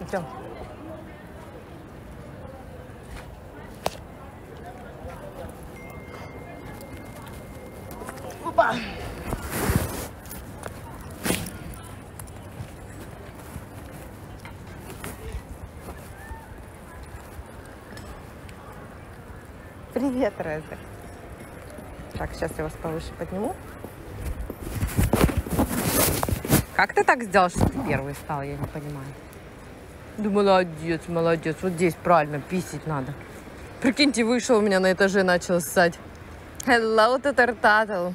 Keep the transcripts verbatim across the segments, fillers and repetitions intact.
Идем. Опа! Привет, Рэйзер. Так, сейчас я вас повыше подниму. Как ты так сделал, что ты первый стал, я не понимаю. Да молодец, молодец. Вот здесь правильно писать надо. Прикиньте, вышел у меня на этаже, начал ссать. Hello, татартатл.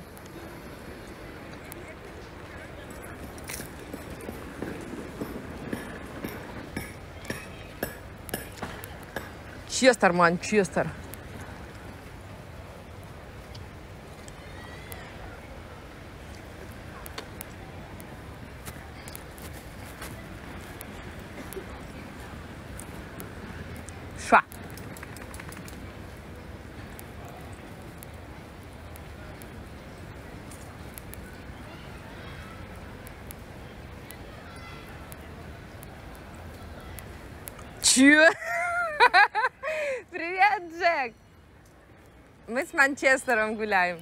Честер, Манчестер. Привет, Джек! Мы с Манчестером гуляем.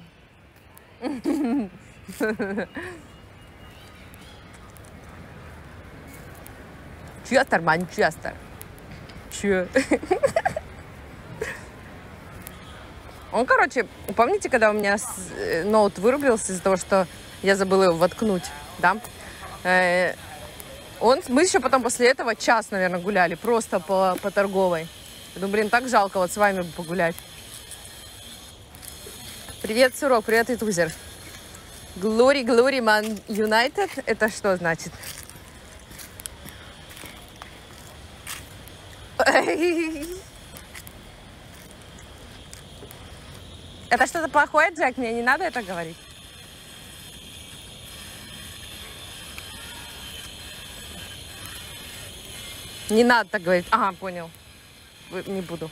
Честер, Манчестер. Че? Он, короче, помните, когда у меня ноут вырубился из-за того, что я забыла его воткнуть, да? Он, мы еще потом после этого час, наверное, гуляли, просто по, по торговой. Я думаю, блин, так жалко, вот с вами бы погулять. Привет, Сурок, привет, Итузер. Glory, Glory, Man United, это что значит? Это что-то плохое, Джек, мне не надо это говорить. Не надо так говорить. Ага, понял. Не буду.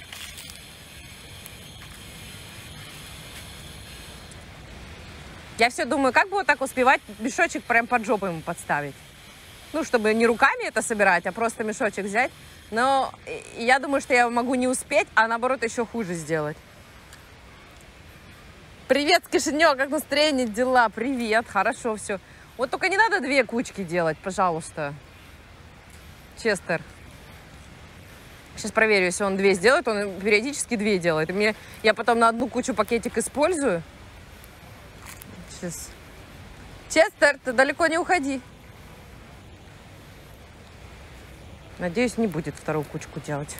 Я все думаю, как бы вот так успевать мешочек прям под жопу ему подставить. Ну, чтобы не руками это собирать, а просто мешочек взять. Но я думаю, что я могу не успеть, а наоборот еще хуже сделать. Привет, Кишинёв, как настроение, дела? Привет, хорошо все. Вот только не надо две кучки делать, пожалуйста. Честер. Сейчас проверю, если он две сделает, он периодически две делает. И мне, я потом на одну кучу пакетик использую. Сейчас. Честер, ты далеко не уходи. Надеюсь, не будет вторую кучку делать.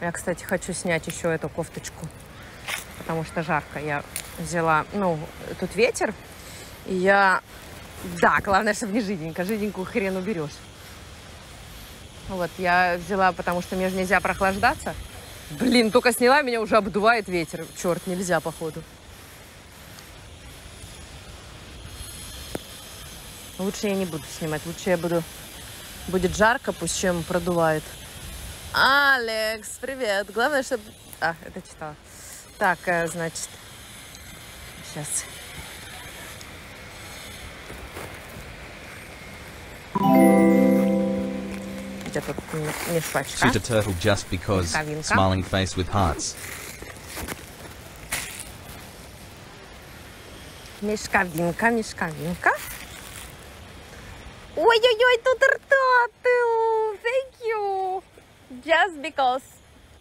Я, кстати, хочу снять еще эту кофточку, потому что жарко. Я взяла, ну, тут ветер, и я... Да, главное, чтобы не жиденько. Жиденькую хрен уберешь. Вот, я взяла, потому что мне же нельзя прохлаждаться. Блин, только сняла, меня уже обдувает ветер. Черт, нельзя, походу. Лучше я не буду снимать. Лучше я буду... Будет жарко, пусть чем продувает. Алекс, привет. Главное, чтобы... А, это читала. Так, значит... Сейчас... Shoot a turtle just because. Smiling face with hearts. Мешковинка, мешковинка. Ой-ой-ой, тут ртоту. Thank you. Just because.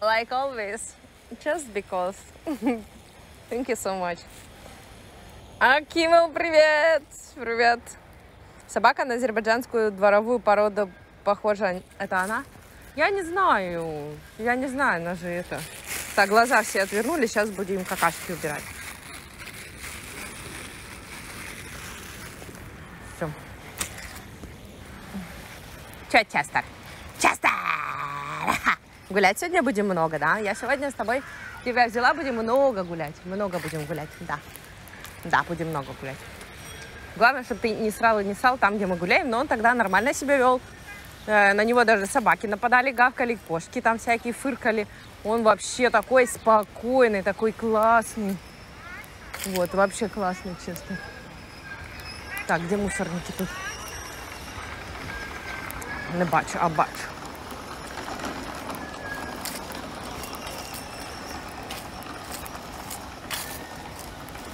Like always. Just because. Thank you so much. Акимел, привет. Привет. Собака на азербайджанскую дворовую породу похожа. Это она? Я не знаю. Я не знаю, она же это... Так, глаза все отвернули, сейчас будем какашки убирать. Все. Че, Честер? Честер! Гулять сегодня будем много, да? Я сегодня с тобой тебя взяла, будем много гулять. Много будем гулять, да. Да, будем много гулять. Главное, чтобы ты не срал и не ссал там, где мы гуляем, но он тогда нормально себя вел. На него даже собаки нападали, гавкали, кошки там всякие фыркали. Он вообще такой спокойный, такой классный. Вот, вообще классный, честно. Так, где мусорники тут? Не бачу, а бачу.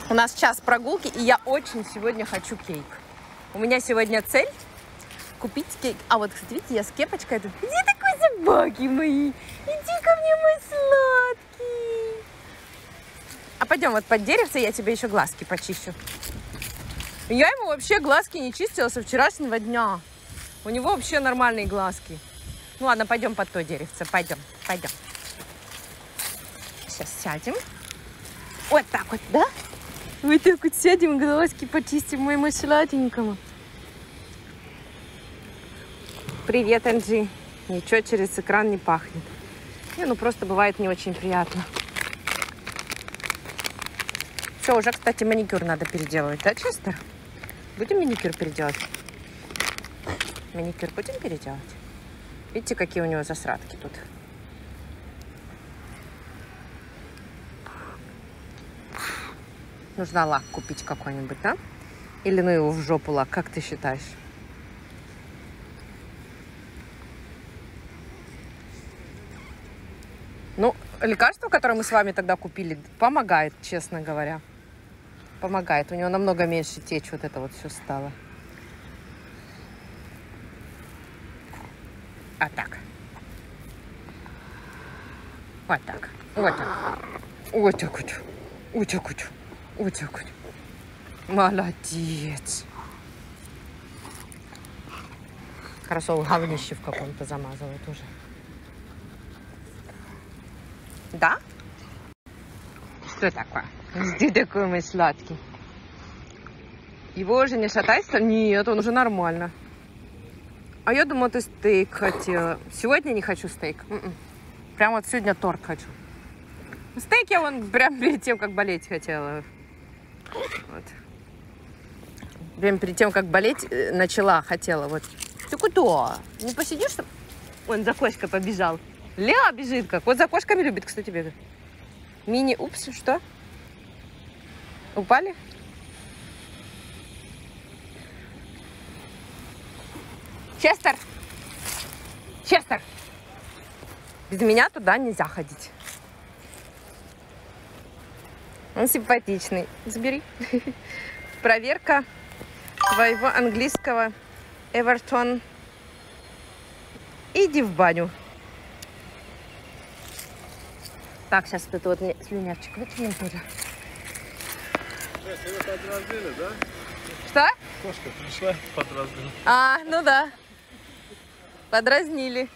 У нас час прогулки, и я очень сегодня хочу кейк. У меня сегодня цель купить кейк. А вот, кстати, видите, я с кепочкой тут. Где такой собаки мои? Иди ко мне, мой сладкий. А пойдем вот под деревце, я тебе еще глазки почищу. Я ему вообще глазки не чистила со вчерашнего дня. У него вообще нормальные глазки. Ну ладно, пойдем под то деревце. Пойдем, пойдем. Сейчас сядем. Вот так вот, да? Вот так вот сядем, глазки почистим моему сладенькому. Привет, Энджи. Ничего через экран не пахнет. Не, ну просто бывает не очень приятно. Все, уже, кстати, маникюр надо переделывать, да, Честер? Будем маникюр переделать? Маникюр будем переделать? Видите, какие у него засрадки тут? Нужно лак купить какой-нибудь, да? Или ну его в жопу лак, как ты считаешь? Ну, лекарство, которое мы с вами тогда купили, помогает, честно говоря. Помогает. У него намного меньше течь вот это вот все стало. А так. Вот так. Вот так. Вот так вот. Вот так вот. Вот так вот. Молодец. Хорошо, говнище в каком-то замазывает уже. Да? Что такое? Где такой мой сладкий? Его уже не шатается? Нет, он уже нормально. А я думала, ты стейк хотела. Сегодня не хочу стейк. Прям вот сегодня торт хочу. Стейк я вон прям перед тем, как болеть хотела. Вот. Прям перед тем, как болеть, начала, хотела. Вот. Ты куда? Не посидишь там? Он за кошкой побежал. Лео бежит как. Вот за кошками любит, кстати, бегать. Мини-упс, что? Упали? Честер! Честер! Без меня туда нельзя ходить. Он симпатичный. Забери. Проверка твоего английского. Эвертон. Иди в баню. Так, сейчас вот это вот мне слюнявчик вытянем тоже. Вы подраздели, да? Что? Кошка пришла, подразнила. А, ну да. Подразнили.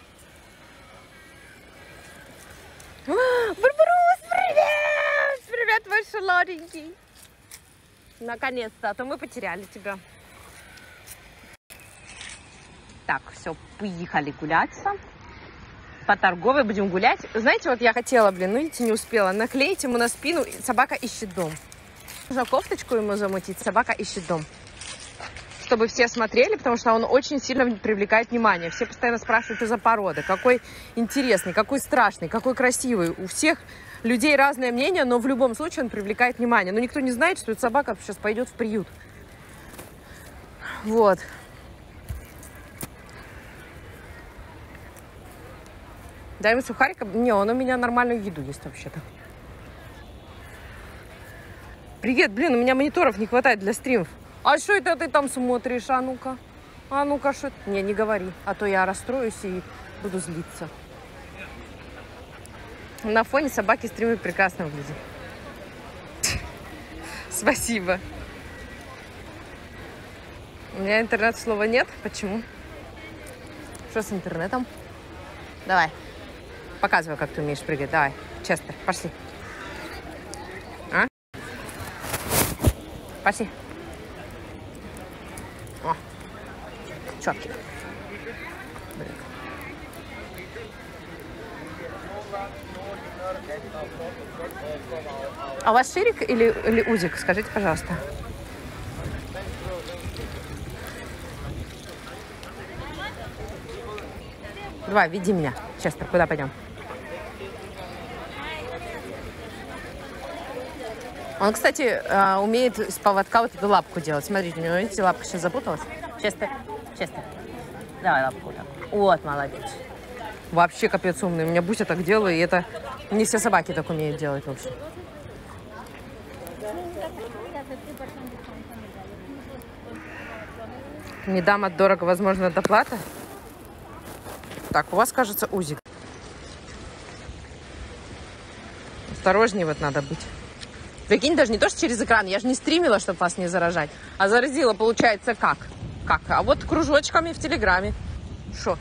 А, Барбрус, привет! Привет, мой шелоденький. Наконец-то, а то мы потеряли тебя. Так, все, поехали гуляться. По торговой будем гулять. Знаете, вот я хотела, блин, ну видите, не успела. Наклеить ему на спину, собака ищет дом. Нужно кофточку ему замутить, собака ищет дом. Чтобы все смотрели, потому что он очень сильно привлекает внимание. Все постоянно спрашивают, что за порода, какой интересный, какой страшный, какой красивый. У всех людей разное мнение, но в любом случае он привлекает внимание. Но никто не знает, что эта собака сейчас пойдет в приют. Вот. Дай ему сухарика. Не, он у меня нормальную еду есть вообще-то. Привет, блин, у меня мониторов не хватает для стримов. А что это ты там смотришь? А ну-ка. А ну-ка, что? Не, не говори. А то я расстроюсь и буду злиться. На фоне собаки стримы прекрасно выглядят. Спасибо. У меня интернет-слова нет. Почему? Что с интернетом? Давай. Показывай, как ты умеешь прыгать. Давай, Честер, пошли. А? Пошли. О, четкий. Блин. А у вас ширик или, или узик? Скажите, пожалуйста. Давай, веди меня. Честер, куда пойдем? Он, кстати, умеет из поводка вот эту лапку делать. Смотрите, у него, видите, лапка сейчас запуталась. Честер, Честер. Давай лапку так. Вот, молодец. Вообще капец умный. У меня Буся так делает, и это... Не все собаки так умеют делать, в общем. Не дам от дорого, возможно, доплата. Так, у вас, кажется, узик. Осторожнее вот надо быть. Прикинь, даже не то, что через экран. Я же не стримила, чтобы вас не заражать. А заразила, получается, как? Как? А вот кружочками в Телеграме. Шо?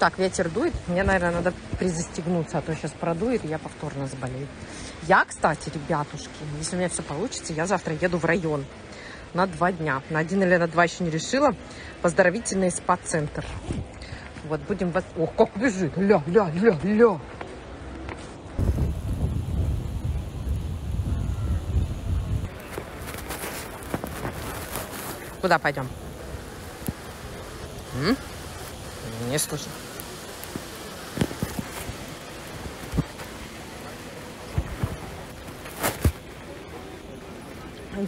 Так, ветер дует. Мне, наверное, надо призастегнуться, а то сейчас продует, и я повторно заболею. Я, кстати, ребятушки, если у меня все получится, я завтра еду в район на два дня. На один или на два еще не решила. Поздоровительный спа-центр. Вот, будем... Вас... Ох, как бежит! Ля, ля, ля, ля! Куда пойдем? М? Не слышно.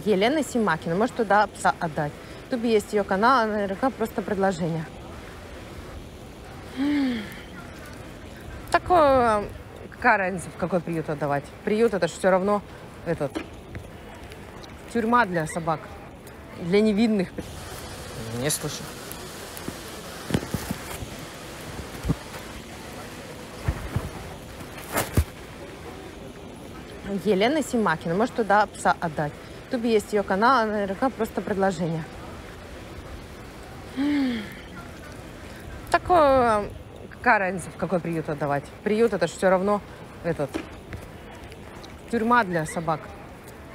Елена Симакина. Может, туда пса отдать. В Ютубе есть ее канал, а наверняка просто предложение. Так, какая разница, в какой приют отдавать? Приют — это же все равно этот, тюрьма для собак. Для невинных. Не слышу. Елена Симакина. Может, туда пса отдать. В Ютубе есть ее канал, а наверняка просто предложение. Так, какая разница, в какой приют отдавать? Приют — это же все равно этот, тюрьма для собак.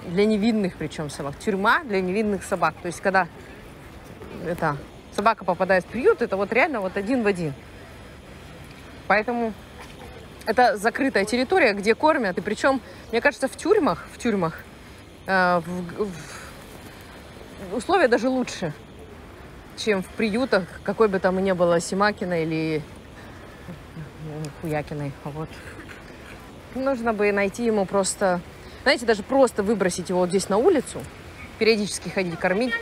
Для невинных, причем, собак. Тюрьма для невинных собак. То есть, когда это, собака попадает в приют, это вот реально вот один в один. Поэтому... Это закрытая территория, где кормят. И причем, мне кажется, в тюрьмах, в тюрьмах э, в, в, условия даже лучше, чем в приютах, какой бы там и ни было, Симакина или Хуякиной. Вот. Нужно бы найти ему просто... Знаете, даже просто выбросить его вот здесь на улицу, периодически ходить кормить.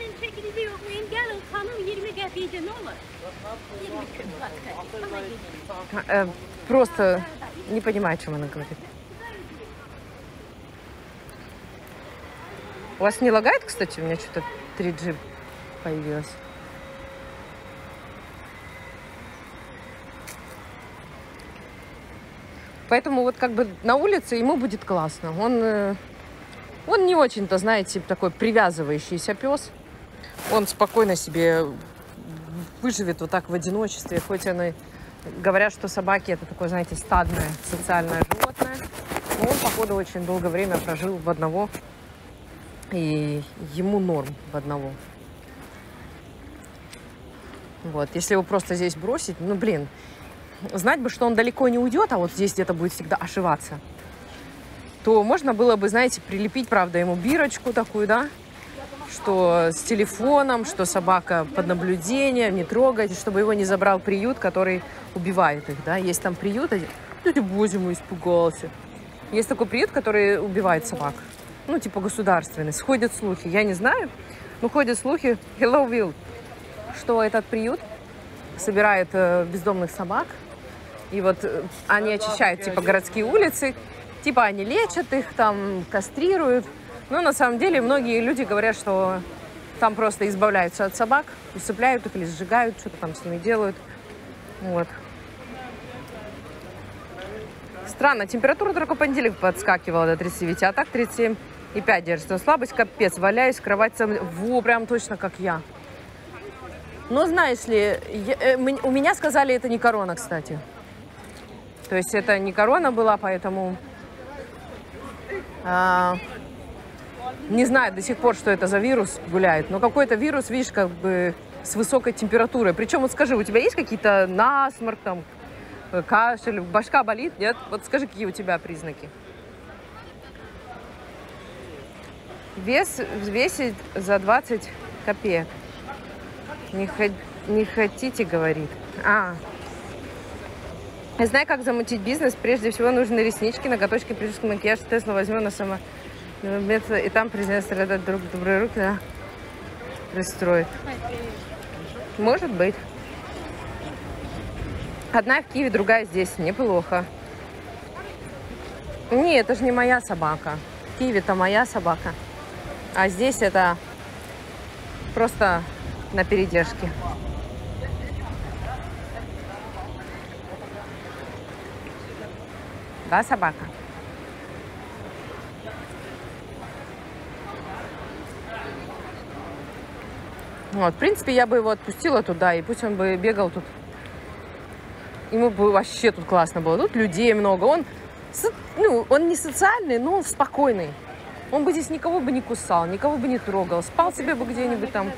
Э, просто... Не понимаю, о чем она говорит. У вас не лагает, кстати? У меня что-то три джи появилось. Поэтому вот как бы на улице ему будет классно. Он, он не очень-то, знаете, такой привязывающийся пес. Он спокойно себе выживет вот так в одиночестве, хоть он и... Говорят, что собаки — это такое, знаете, стадное социальное животное. Но он, походу, очень долгое время прожил в одного. И ему норм в одного. Вот. Если его просто здесь бросить, ну, блин, знать бы, что он далеко не уйдет, а вот здесь где-то будет всегда ошиваться, то можно было бы, знаете, прилепить, правда, ему бирочку такую, да? Что с телефоном, что собака под наблюдением, не трогать, чтобы его не забрал приют, который убивает их, да. Есть там приют, а... дядя Бозя мой испугался. Есть такой приют, который убивает собак. Ну, типа государственный. Сходят слухи, я не знаю, но ходят слухи, hello, Will, что этот приют собирает бездомных собак, и вот они очищают, типа, городские улицы, типа они лечат их, там, кастрируют. Но на самом деле многие люди говорят, что там просто избавляются от собак, усыпляют их или сжигают, что-то там с ними делают. Вот. Странно, температура только понедельник подскакивала до тридцати девяти, а так тридцать семь и пять держится. Слабость капец, валяюсь, кровать сам... Во, прям точно как я. Но знаешь ли, я, у меня сказали, это не корона, кстати. То есть это не корона была, поэтому... А, не знаю до сих пор, что это за вирус гуляет, но какой-то вирус, видишь, как бы с высокой температурой. Причем, вот скажи, у тебя есть какие-то насморк, там, кашель, башка болит, нет? Вот скажи, какие у тебя признаки. Вес взвесить за двадцать копеек. Не, хо не хотите, говорит. А. Знай, как замутить бизнес. Прежде всего нужны реснички, ноготочки, прическа, макияж. Тесно возьму на само... И там президент средат друг добрые руки, да? Расстроит. Может быть. Одна в Киеве, другая здесь. Неплохо. Не, это же не моя собака. В Киеве-то моя собака. А здесь это просто на передержке. Да, собака? Вот, в принципе, я бы его отпустила туда, и пусть он бы бегал тут. Ему бы вообще тут классно было. Тут людей много. Он, ну, он не социальный, но он спокойный. Он бы здесь никого бы не кусал, никого бы не трогал. Спал себе бы где-нибудь там.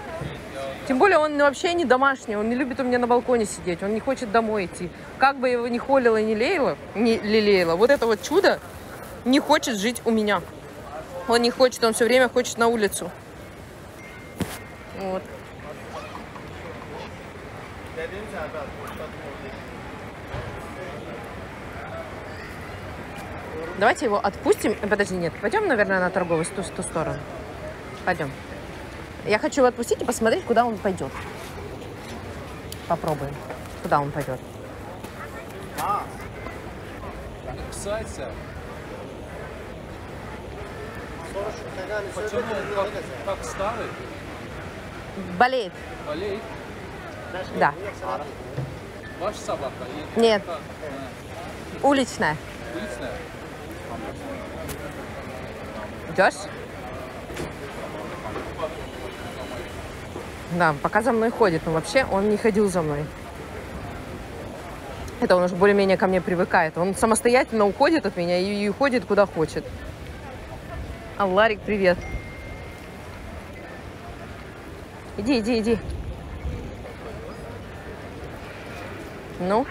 Тем более он вообще не домашний. Он не любит у меня на балконе сидеть. Он не хочет домой идти. Как бы его ни холила, ни лелеяла, не лелеяла, вот это вот чудо не хочет жить у меня. Он не хочет, он все время хочет на улицу. Вот. Давайте его отпустим. Подожди, нет, пойдем, наверное, на торговую ту, ту сторону. Пойдем. Я хочу его отпустить и посмотреть, куда он пойдет. Попробуем, куда он пойдет. Почему он как, как старый? Болеет. Болеет? Да. Ваша собака? Нет. Уличная. Уличная? Идешь? Да, пока за мной ходит, но вообще он не ходил за мной. Это он уже более-менее ко мне привыкает. Он самостоятельно уходит от меня и, и уходит куда хочет. Алларик, привет. Иди, иди, иди. Ну?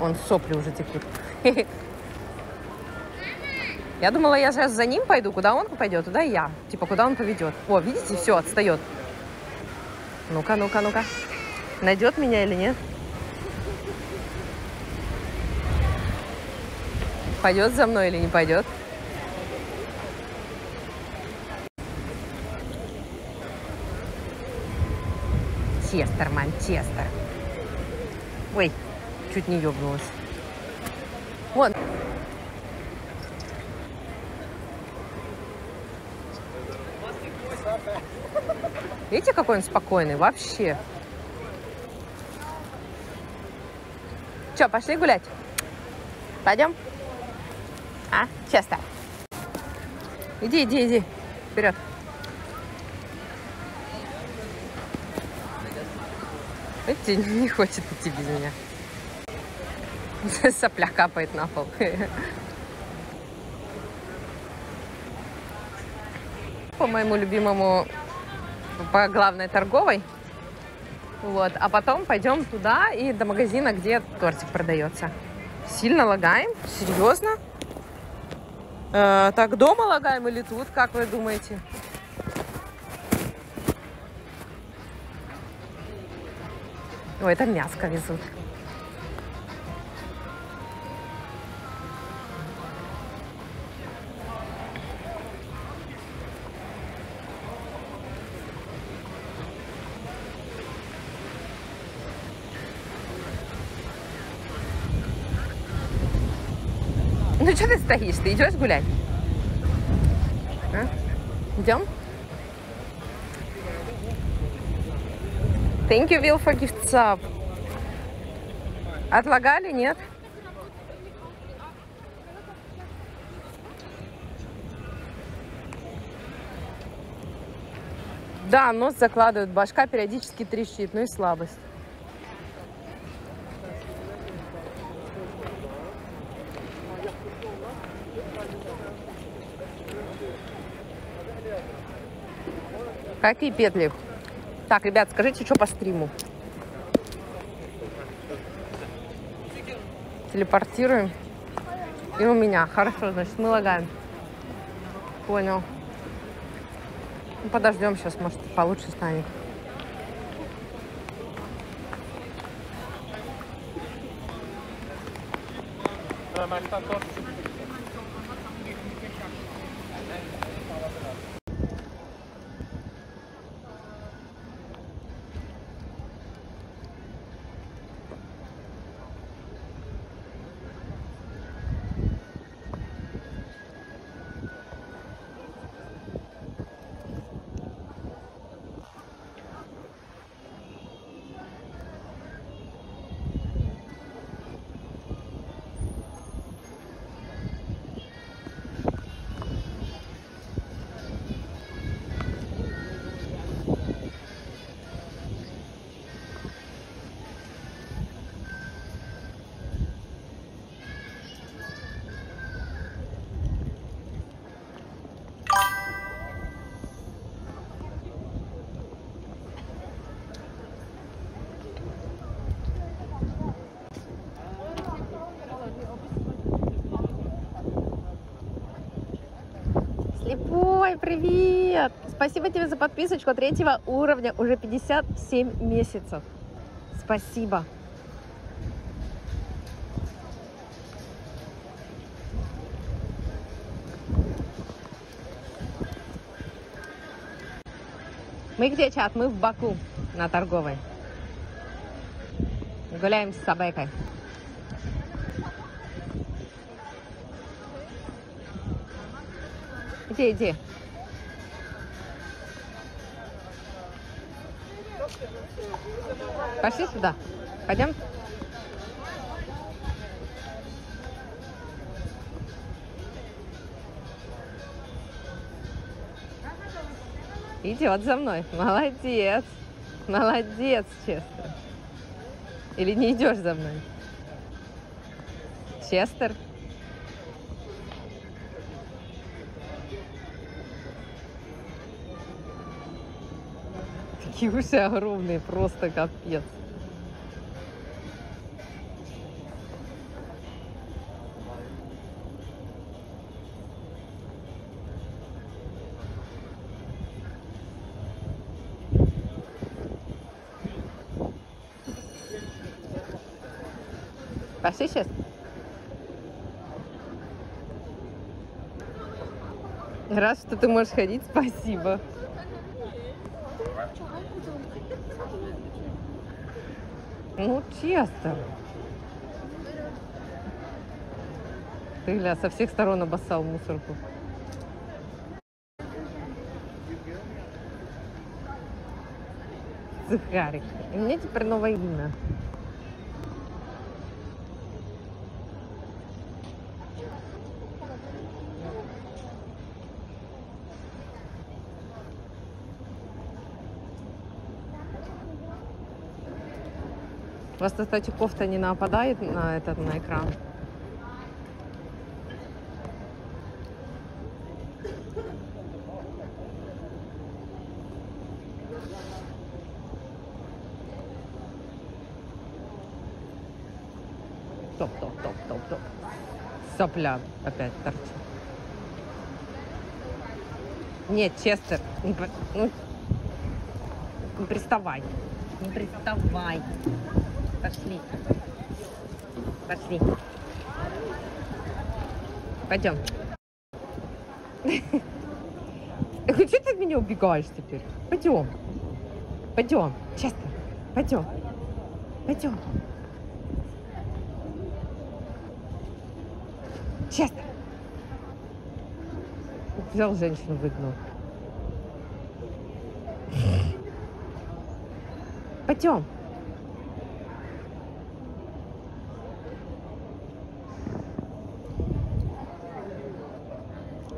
Он сопли уже текут. Я думала, я сейчас за ним пойду, куда он пойдет, туда и я. Типа, куда он поведет. О, видите, все, отстает. Ну-ка, ну-ка, ну-ка. Найдет меня или нет? Пойдет за мной или не пойдет? Честер, Манчестер. Ой, чуть не ёбнулась. Вон. Видите, какой он спокойный? Вообще. Чё, пошли гулять? Пойдем? А, часто. Иди, иди, иди. Вперед. Видите, не хочет идти без меня. Сопля капает на пол. По моему любимому... по главной торговой, вот, а потом пойдем туда и до магазина, где тортик продается. Сильно лагаем? Серьезно? Э, так, дома лагаем или тут, как вы думаете? О, это мяско везут. Ну что ты стоишь? Ты идешь гулять? А? Идем? Thank you, Will, for gift sub. Отлагали, нет? Да, нос закладывают, башка периодически трещит, ну и слабость. Какие петли? Так, ребят, скажите, что по стриму? Телепортируем. И у меня. Хорошо, значит, мы лагаем. Понял. Ну, подождем сейчас, может, получше станет. Ой, привет! Спасибо тебе за подписочку третьего уровня. Уже пятьдесят семь месяцев. Спасибо. Мы где, чат? Мы в Баку на торговой. Гуляем с собакой. Иди, иди. Пошли сюда. Пойдем. Идет за мной. Молодец. Молодец, Честер. Или не идешь за мной? Честер. Какие уши огромные, просто капец. Пошли сейчас. Рад, что ты можешь ходить, спасибо. Ну, честно. Ты, гля, со всех сторон обоссал мусорку. Захарик. И мне теперь новое имя. Просто, кстати, кофта не нападает на этот, на экран. Топ-топ-топ-топ-топ. Сопля опять торчит. Нет, Честер, не, ну, не приставай. Не приставай. Пошли. Пошли. Пойдем. Ты что ты от меня убегаешь теперь? Пойдем. Пойдем. Честно. Пойдем. Пойдем. Честно. Взял женщину, выгнал. Пойдем.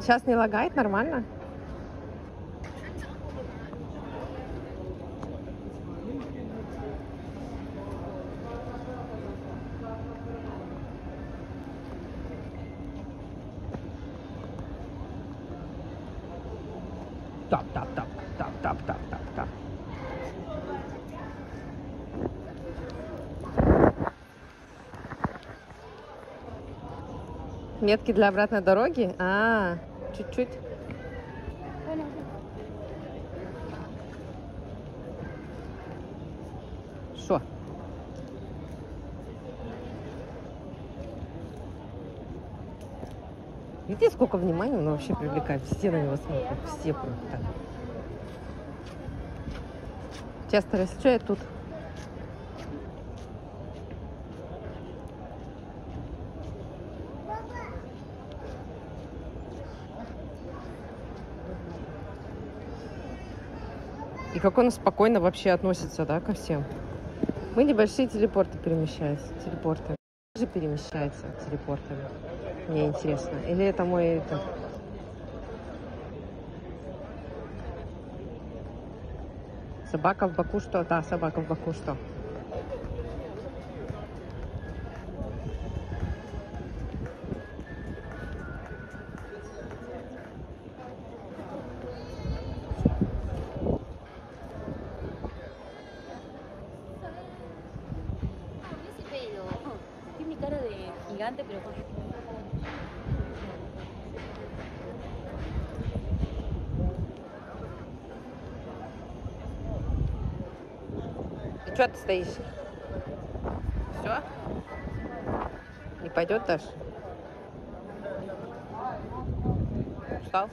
Сейчас не лагает, нормально? Тап-тап-тап-тап. тап, тап, тап, тап. Метки для обратной дороги? А, чуть-чуть. Шо? Видите, сколько внимания он вообще привлекает? Все на него смотрят, все просто. Честер, если что, я тут. И как он спокойно вообще относится, да, ко всем. Мы небольшие телепорты перемещаются. Телепорты. Же перемещается телепортами. Мне интересно. Или это мой... Это... Собака в Баку что? Да, собака в Баку что? Что ты стоишь? Все? Не пойдет даже? Устал?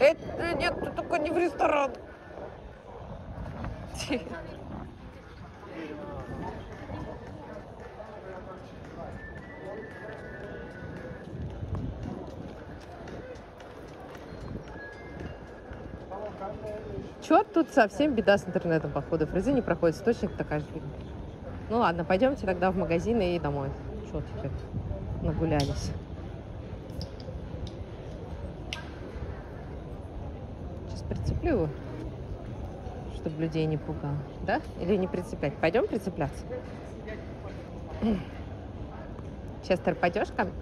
Эй, нет, ты только не в ресторан. Черт, тут совсем беда с интернетом, походу. Фрезы не проходит, источник такая же. Ну ладно, пойдемте тогда в магазин и домой. Что теперь? Нагулялись. Сейчас прицеплю его, чтобы людей не пугал. Да? Или не прицеплять? Пойдем прицепляться? Честер, пойдешь ко мне?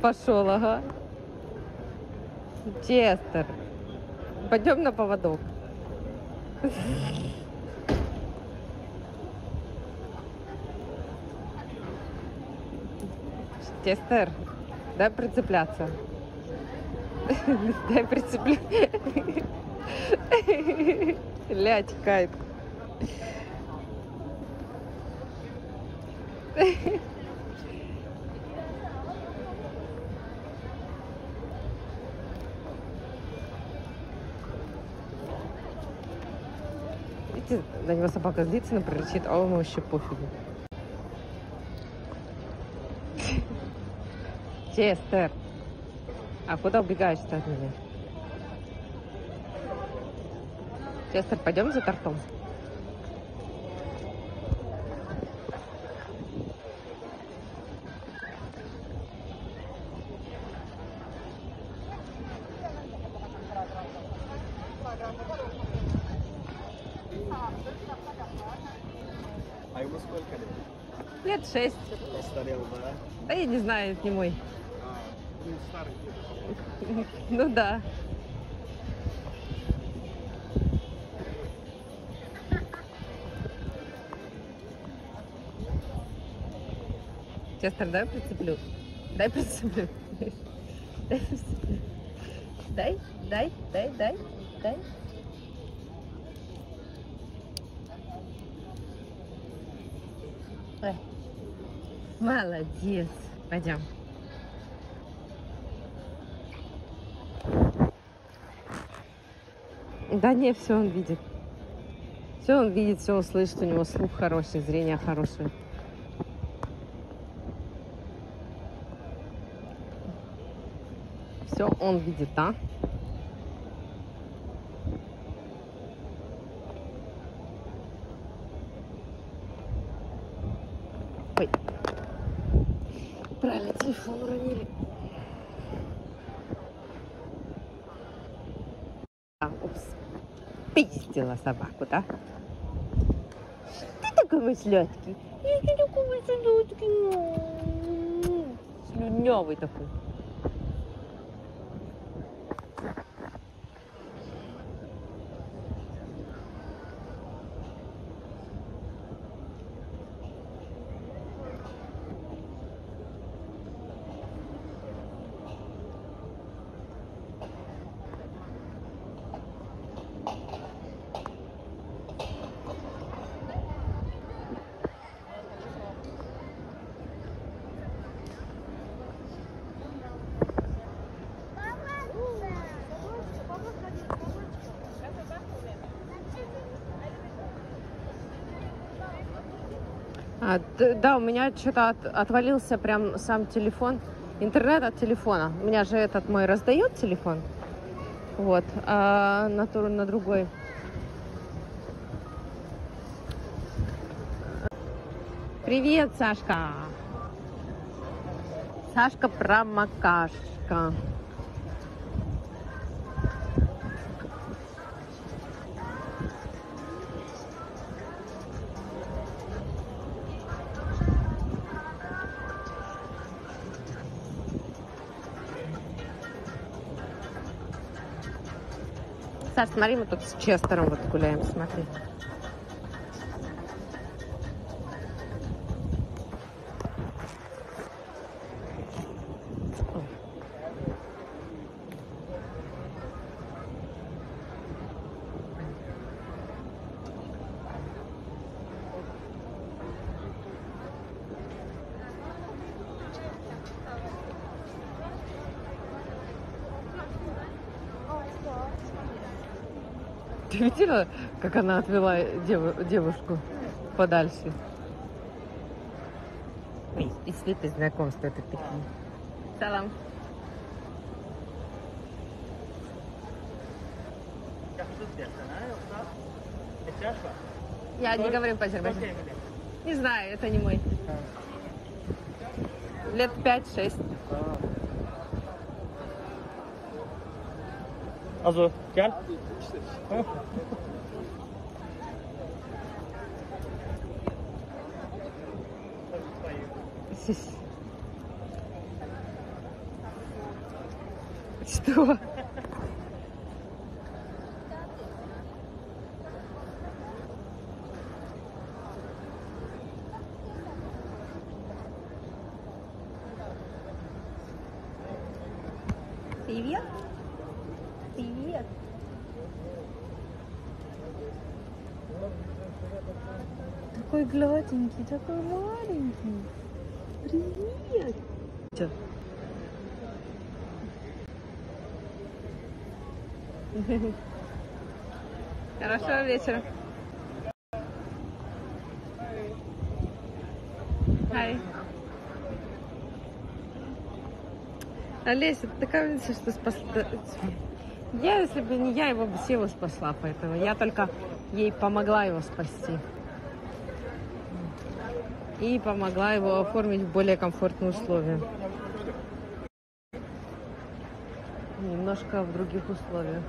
Пошел, ага. Честер, пойдем на поводок. Честер, дай прицепляться. Дай прицепляться. Лячь, кайф. На него собака злится, но прорычит, а он вообще пофигу. Честер, а куда убегаешь-то от меня? Честер, пойдем за тортом? шесть. Постарел, да? Да я не знаю, это не мой. А, ну, старый. Ну да. Честер, дай прицеплю. Дай прицеплю. Дай прицеплю. Дай, дай, дай, дай, дай. Ой. Молодец. Пойдем. Да не, все он видит. Все он видит, все он слышит. У него слух хороший, зрение хорошее. Все он видит, а? Ой. Правильно, телефон уронили. А, упс. Пиздила собаку, да? Ты такой мой сладкий. Ты такой мой сладкий. Слюнявый такой. А, да, у меня что-то от, отвалился прям сам телефон. Интернет от телефона. У меня же этот мой раздает телефон. Вот. А на, на другой. Привет, Сашка. Сашка промокашка. Саш, смотри, мы тут с Честером вот гуляем, смотри. Ты видела, как она отвела дев... девушку подальше? Ой, и следы знакомства это такие. Салам. Я не говорю по-азербайджански. Не знаю, это не мой. Лет пять-шесть. Also, gell? Что? Привет? Привет. Такой гладенький, такой маленький. Привет. Хорошего вечера. Хай. Олеся, ты кажется, что спасла. Я, если бы не я, его бы Сева спасла, поэтому я только ей помогла его спасти. И помогла его оформить в более комфортные условия. Немножко в других условиях.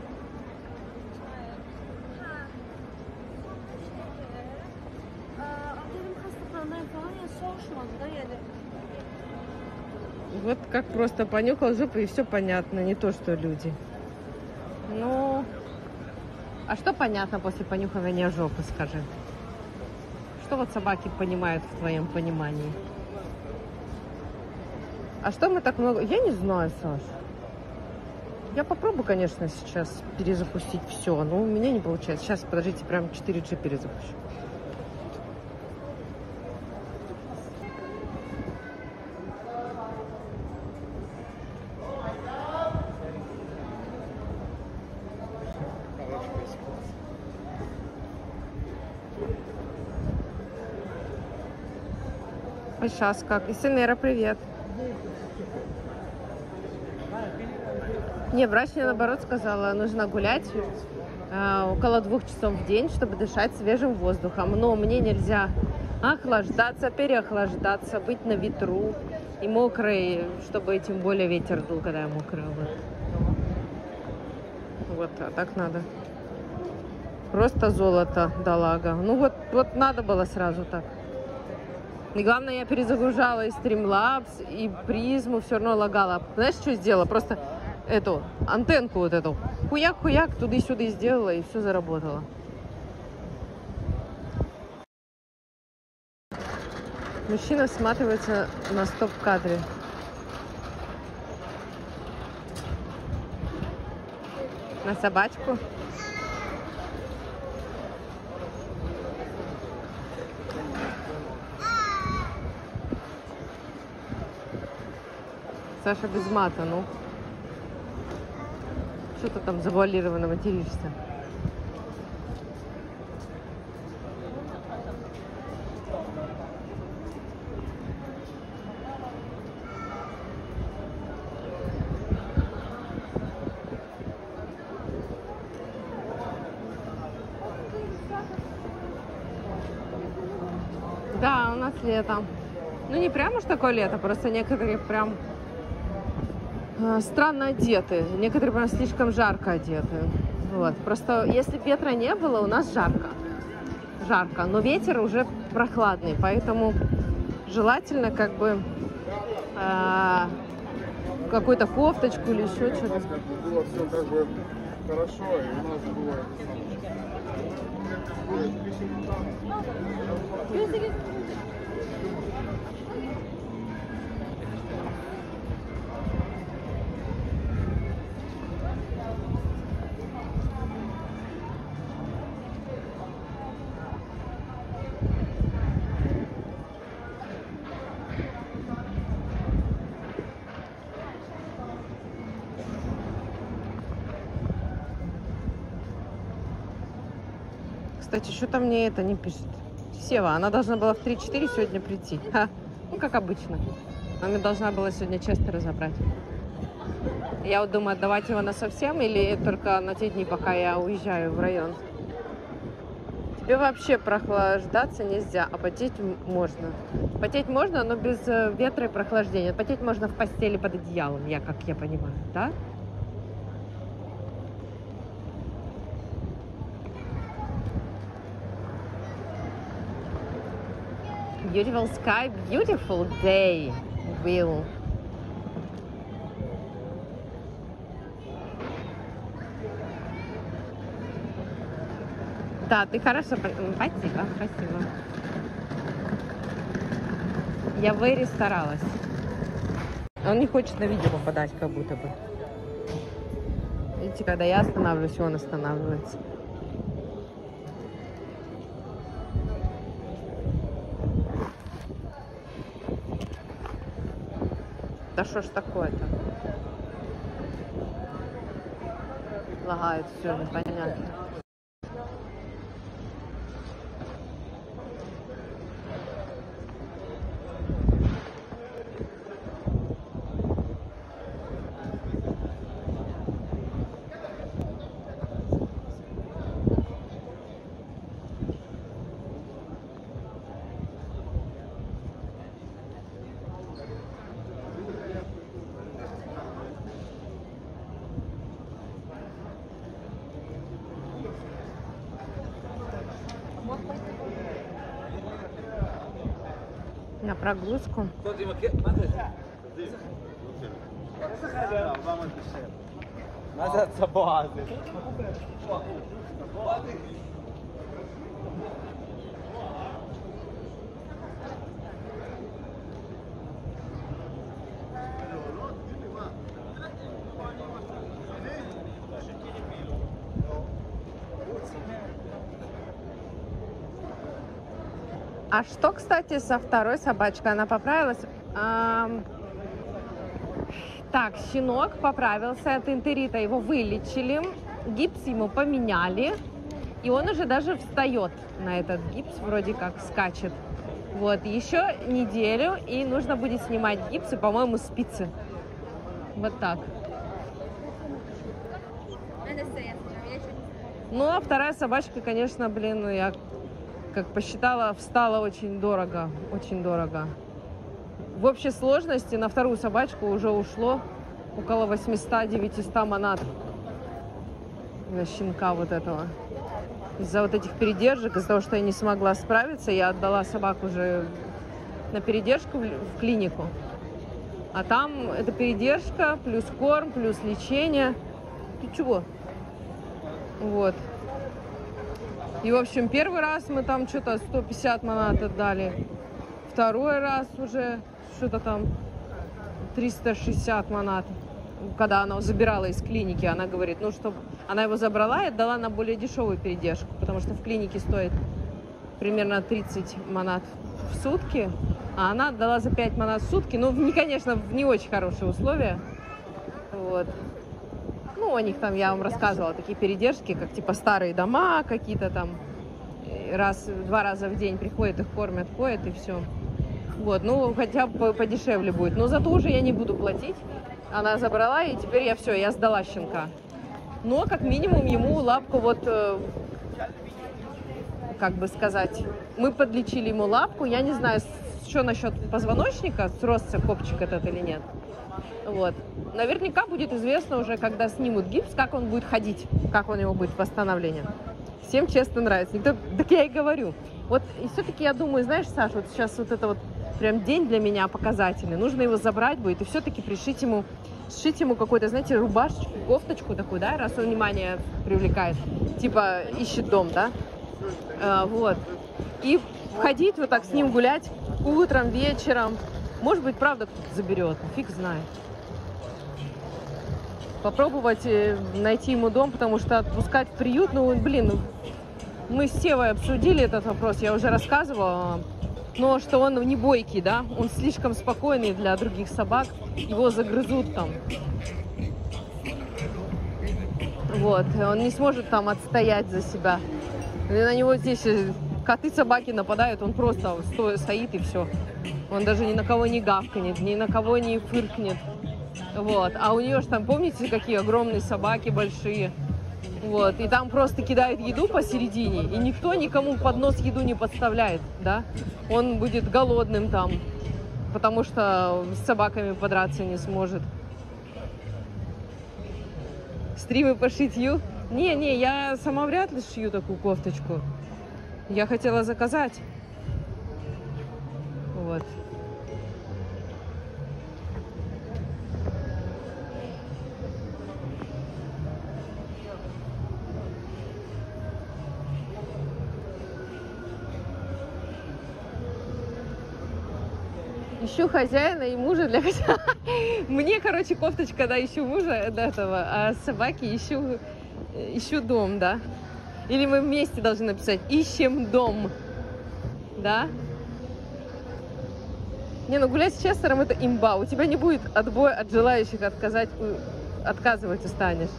Вот как просто понюхал жопу, и все понятно, не то, что люди. Ну, а что понятно после понюхивания жопы, скажи? Что вот собаки понимают в твоем понимании? А что мы так много... Я не знаю, Саш. Я попробую, конечно, сейчас перезапустить все, но у меня не получается. Сейчас, подождите, прям четыре джи перезапущу. Сейчас как. И Сенера, привет. Не, врач мне наоборот сказала, нужно гулять э, около двух часов в день, чтобы дышать свежим воздухом. Но мне нельзя охлаждаться, переохлаждаться, быть на ветру и мокрой, чтобы тем более ветер дул, когда я мокрая. Вот, вот а так надо. Просто золото долага. Ну вот, вот надо было сразу так. И главное, я перезагружала и Streamlabs, и призму, все равно лагала. Знаешь, что сделала? Просто эту антенку вот эту. Хуяк-хуяк, туды-сюды сделала, и все заработало. Мужчина всматривается на стоп-кадре. На собачку. Саша без мата, ну. Что ты там завуалированно материшься? Да, у нас лето. Ну, не прям уж такое лето, просто некоторые прям э, странно одеты. Некоторые прям слишком жарко одеты. Вот. Просто если ветра не было, у нас жарко. Жарко. Но ветер уже прохладный, поэтому желательно как бы э, какую-то кофточку или еще что-то. У нас как бы было все как бы хорошо, и у нас было... Кстати, что-то мне это не пишет. Сева, она должна была в три-четыре сегодня прийти. Ха. Ну, как обычно. Она должна была сегодня Честера забрать. Я вот думаю, отдавать его на совсем или только на те дни, пока я уезжаю в район. Тебе вообще прохлаждаться нельзя, а потеть можно. Потеть можно, но без ветра и прохлаждения. Потеть можно в постели под одеялом, я как я понимаю, да? Beautiful sky, beautiful day, Will. Да, ты хорошо... Спасибо, спасибо. Я very старалась. Он не хочет на видео попадать, как будто бы. Видите, когда я останавливаюсь, он останавливается. Да что ж такое-то? Лагает все, непонятно. На прогрузку. А что, кстати, со второй собачкой? Она поправилась? Эм... Так, щенок поправился от энтерита, его вылечили, гипс ему поменяли, и он уже даже встает на этот гипс, вроде как скачет. Вот, еще неделю, и нужно будет снимать гипс и, по-моему, спицы. Вот так. Ну, а вторая собачка, конечно, блин, ну я... как посчитала, встала очень дорого, очень дорого. В общей сложности на вторую собачку уже ушло около восьмисот-девятисот манат на щенка вот этого. Из-за вот этих передержек, из-за того, что я не смогла справиться, я отдала собаку уже на передержку в клинику. А там это передержка, плюс корм, плюс лечение. Ты чего? Вот. И, в общем, первый раз мы там что-то сто пятьдесят манат отдали. Второй раз уже что-то там триста шестьдесят манат. Когда она его забирала из клиники, она говорит, ну, что... Она его забрала и отдала на более дешевую передержку, потому что в клинике стоит примерно тридцать манат в сутки. А она отдала за пять манат в сутки, но, ну, конечно, в не очень хорошие условия. Вот. Ну, о них там я вам рассказывала, такие передержки, как типа старые дома какие-то там. Раз, два раза в день приходят, их кормят, поят и все. Вот, ну, хотя бы подешевле будет. Но зато уже я не буду платить. Она забрала, и теперь я все, я сдала щенка. Но как минимум ему лапку вот как бы сказать, мы подлечили ему лапку. Я не знаю, что насчет позвоночника, сросся копчик этот или нет. Вот. Наверняка будет известно уже, когда снимут гипс, как он будет ходить, как у него будет восстановление. Всем честно нравится. Никто... Так я и говорю. Вот, и все-таки я думаю, знаешь, Саша, вот сейчас вот это вот прям день для меня показательный. Нужно его забрать будет и все-таки пришить ему, сшить ему какой-то, знаете, рубашечку, кофточку такую, да, раз он внимание привлекает. Типа ищет дом, да? А, вот. И ходить вот так с ним гулять утром, вечером. Может быть, правда, кто-то заберет, фиг знает. Попробовать найти ему дом, потому что отпускать в приют, ну, блин, мы с Севой обсудили этот вопрос, я уже рассказывала, но что он не бойкий, да, он слишком спокойный для других собак, его загрызут там. Вот, он не сможет там отстоять за себя. И на него здесь коты, собаки нападают, он просто стоя стоит и все. Он даже ни на кого не гавкнет, ни на кого не фыркнет. Вот. А у нее же там, помните, какие огромные собаки большие? Вот. И там просто кидают еду посередине, и никто никому под нос еду не подставляет, да? Он будет голодным там, потому что с собаками подраться не сможет. Стримы по шитью? Не-не, я сама вряд ли шью такую кофточку. Я хотела заказать. Вот. Ищу хозяина и мужа для хозяина. Мне, короче, кофточка, да, ищу мужа до этого, а собаки ищу, ищу дом, да. Или мы вместе должны написать «Ищем дом», да? Не, ну гулять с Честером – это имба. У тебя не будет отбоя от желающих отказать, отказывать устанешь.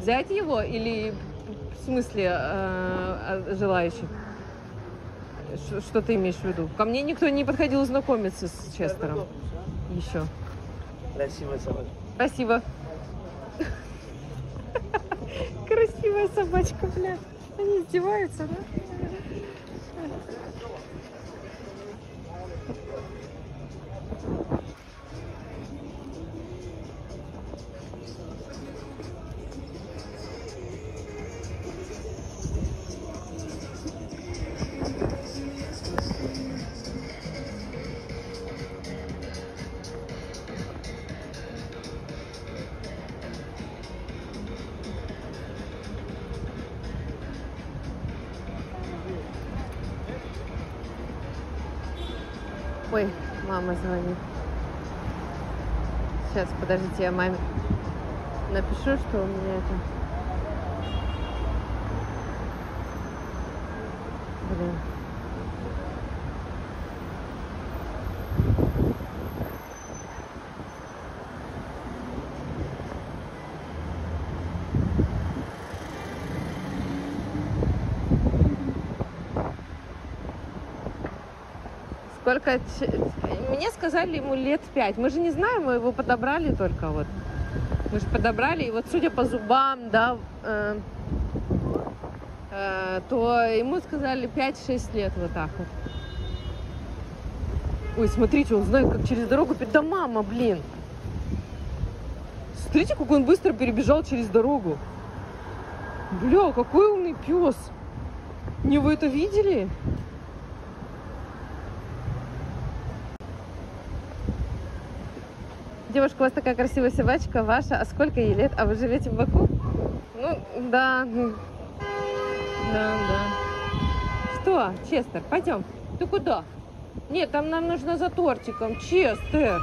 Взять его или в смысле э, желающих? Ш что ты имеешь в виду? Ко мне никто не подходил знакомиться с Честером. Еще. Красивая собачка. Спасибо. Красивая собачка, блядь. Они издеваются, да? Ой, мама звонит. Сейчас, подождите, я маме напишу, что у меня это... Блин. Только мне сказали, ему лет пять. Мы же не знаем, мы его подобрали только вот. Мы же подобрали, и вот судя по зубам, да, э, э, то ему сказали пять-шесть лет вот так вот. Ой, смотрите, он знает, как через дорогу... Да мама, блин! Смотрите, как он быстро перебежал через дорогу. Бля, какой умный пес! Не вы это видели? Девушка, у вас такая красивая собачка, ваша, а сколько ей лет? А вы живете в Баку? Ну, да. Да, да. Что, Честер, пойдем. Ты куда? Нет, там нам нужно за тортиком. Честер.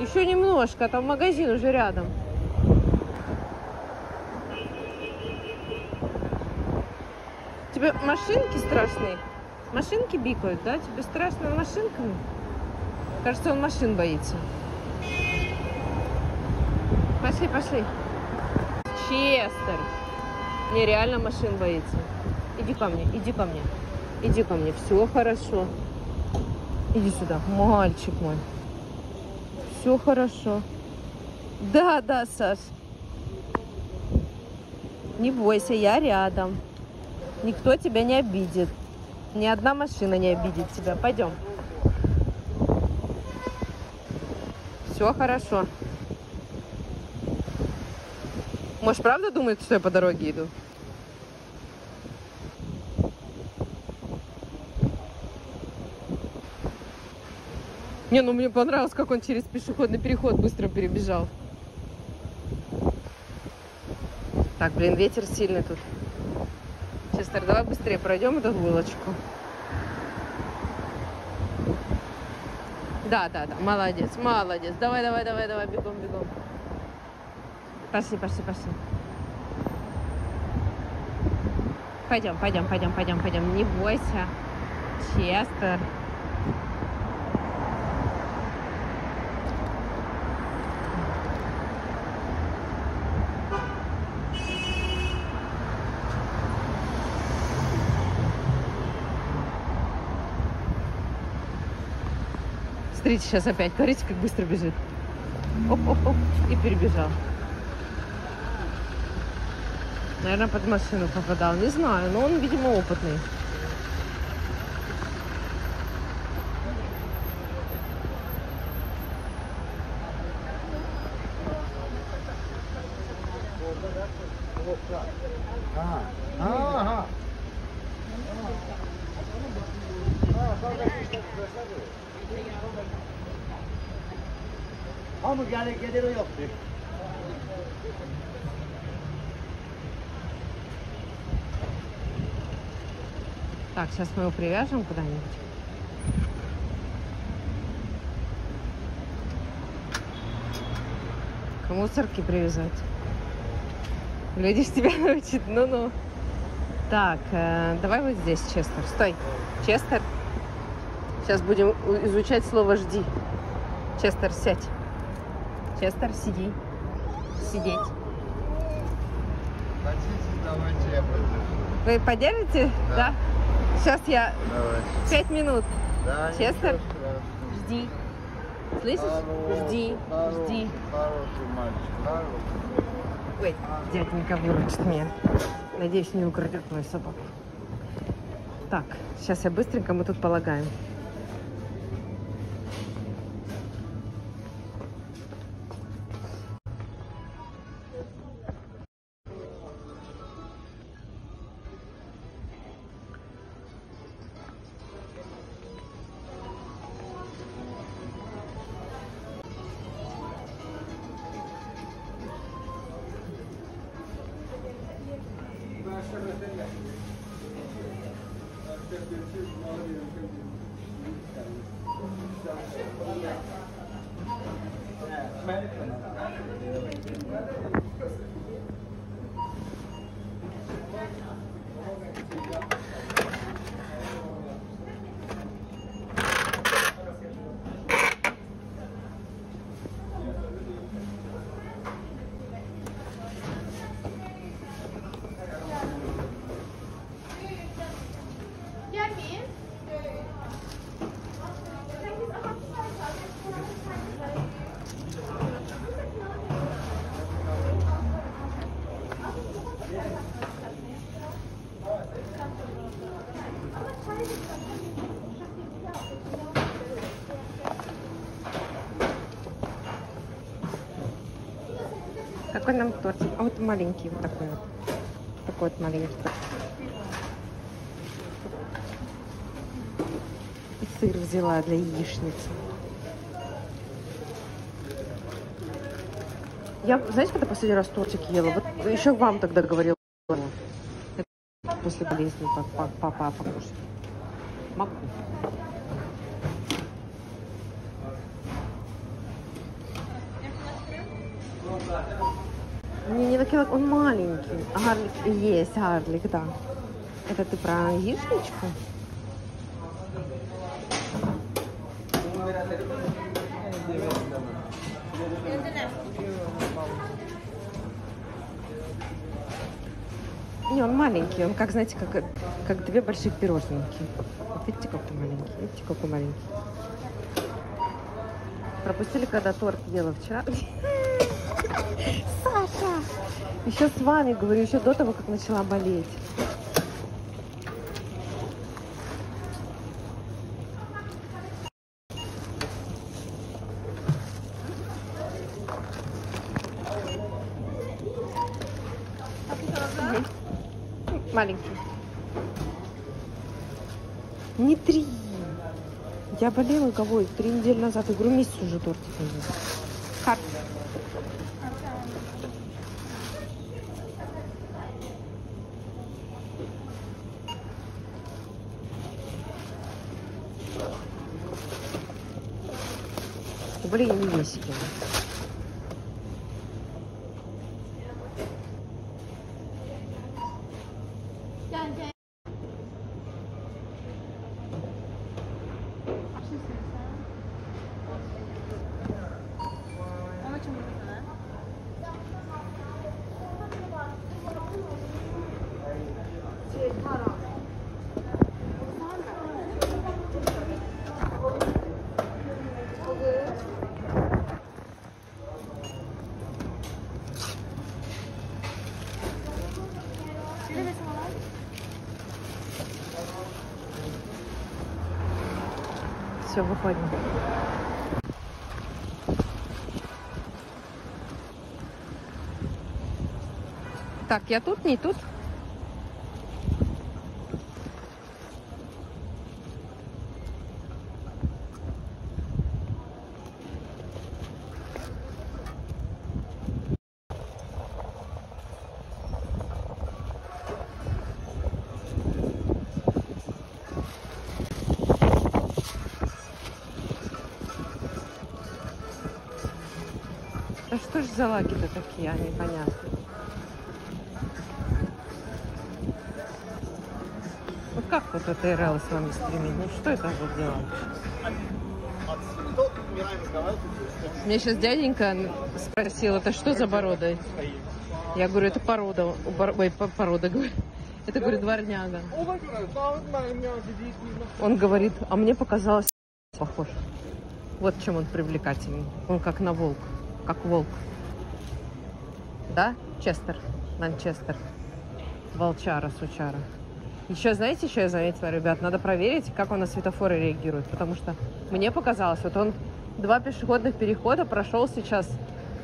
Еще немножко, там магазин уже рядом. Тебе машинки страшны? Машинки бикают, да? Тебе страшно машинками? Кажется, он машин боится. Пошли, пошли. Честер. Не, реально машин боится. Иди ко мне, иди ко мне. Иди ко мне, все хорошо. Иди сюда, мальчик мой. Все хорошо. Да, да, Саш. Не бойся, я рядом. Никто тебя не обидит. Ни одна машина не обидит тебя. Пойдем. Все хорошо. Может, правда думает, что я по дороге иду? Не, ну мне понравилось, как он через пешеходный переход быстро перебежал. Так, блин, ветер сильный тут. Честер, давай быстрее пройдем эту вылочку. Да, да, да, молодец, молодец. Давай, давай, давай, давай, бегом, бегом. Пошли, пошли, пошли. Пойдем, пойдем, пойдем, пойдем, пойдем. Не бойся, Честер. Смотрите, сейчас опять. Смотрите, как быстро бежит. Оп-оп-оп. И перебежал. Наверное, под машину попадал. Не знаю, но он, видимо, опытный. Так, сейчас мы его привяжем куда-нибудь. К мусорке привязать. Глядишь, тебя научит. Ну-ну. Так, э, давай вот здесь, Честер. Стой. Честер. Сейчас будем изучать слово «жди». Честер, сядь. Честер, сиди. Сидеть. Хотите, давайте я поддержу. Вы поддержите? Да. Да? Сейчас я... Давай. пять минут. Да, Честер, жди. Слышишь? Хороший, жди, хороший, жди. Хороший мальчик, хороший. Ой, дяденька выручит меня. Надеюсь, не украдет мою собаку. Так, сейчас я быстренько, мы тут полагаем. Какой нам тортик? А вот маленький вот такой вот. Такой вот маленький тортик. И сыр взяла для яичницы. Я, знаете, когда последний раз тортик ела? Вот еще вам тогда говорила. После болезни папа покушать. Баку. Не, не такие, он маленький. Арлик есть, арлик, да. Это ты про яичничку? Не, он маленький, он как, знаете, как, как две больших пироженки. Вот видите, какой маленький, видите, какой маленький. Пропустили, когда торт ела вчера. Саша! Еще с вами, говорю, еще до того, как начала болеть. Маленький. Не три. Я болела головой три недели назад. Игру месяц уже тортик ел. Как? Блин, не весь себе. Все, выходим. Так, я тут, не тут. За лаги-то такие, они понятны. Вот как вот это РЛ с вами стримить? Ну что это вот делать? Меня сейчас дяденька спросил, это что за борода? Я говорю, это порода. Ой, порода, говорю. Это, говорю, дворняга. Он говорит, а мне показалось, похож. Вот чем он привлекательный. Он как на волк. Как волк. Да? Честер. Манчестер. Волчара, сучара. Еще, знаете, еще я заметила, ребят, надо проверить, как он на светофоры реагирует, потому что мне показалось, вот он два пешеходных перехода прошел сейчас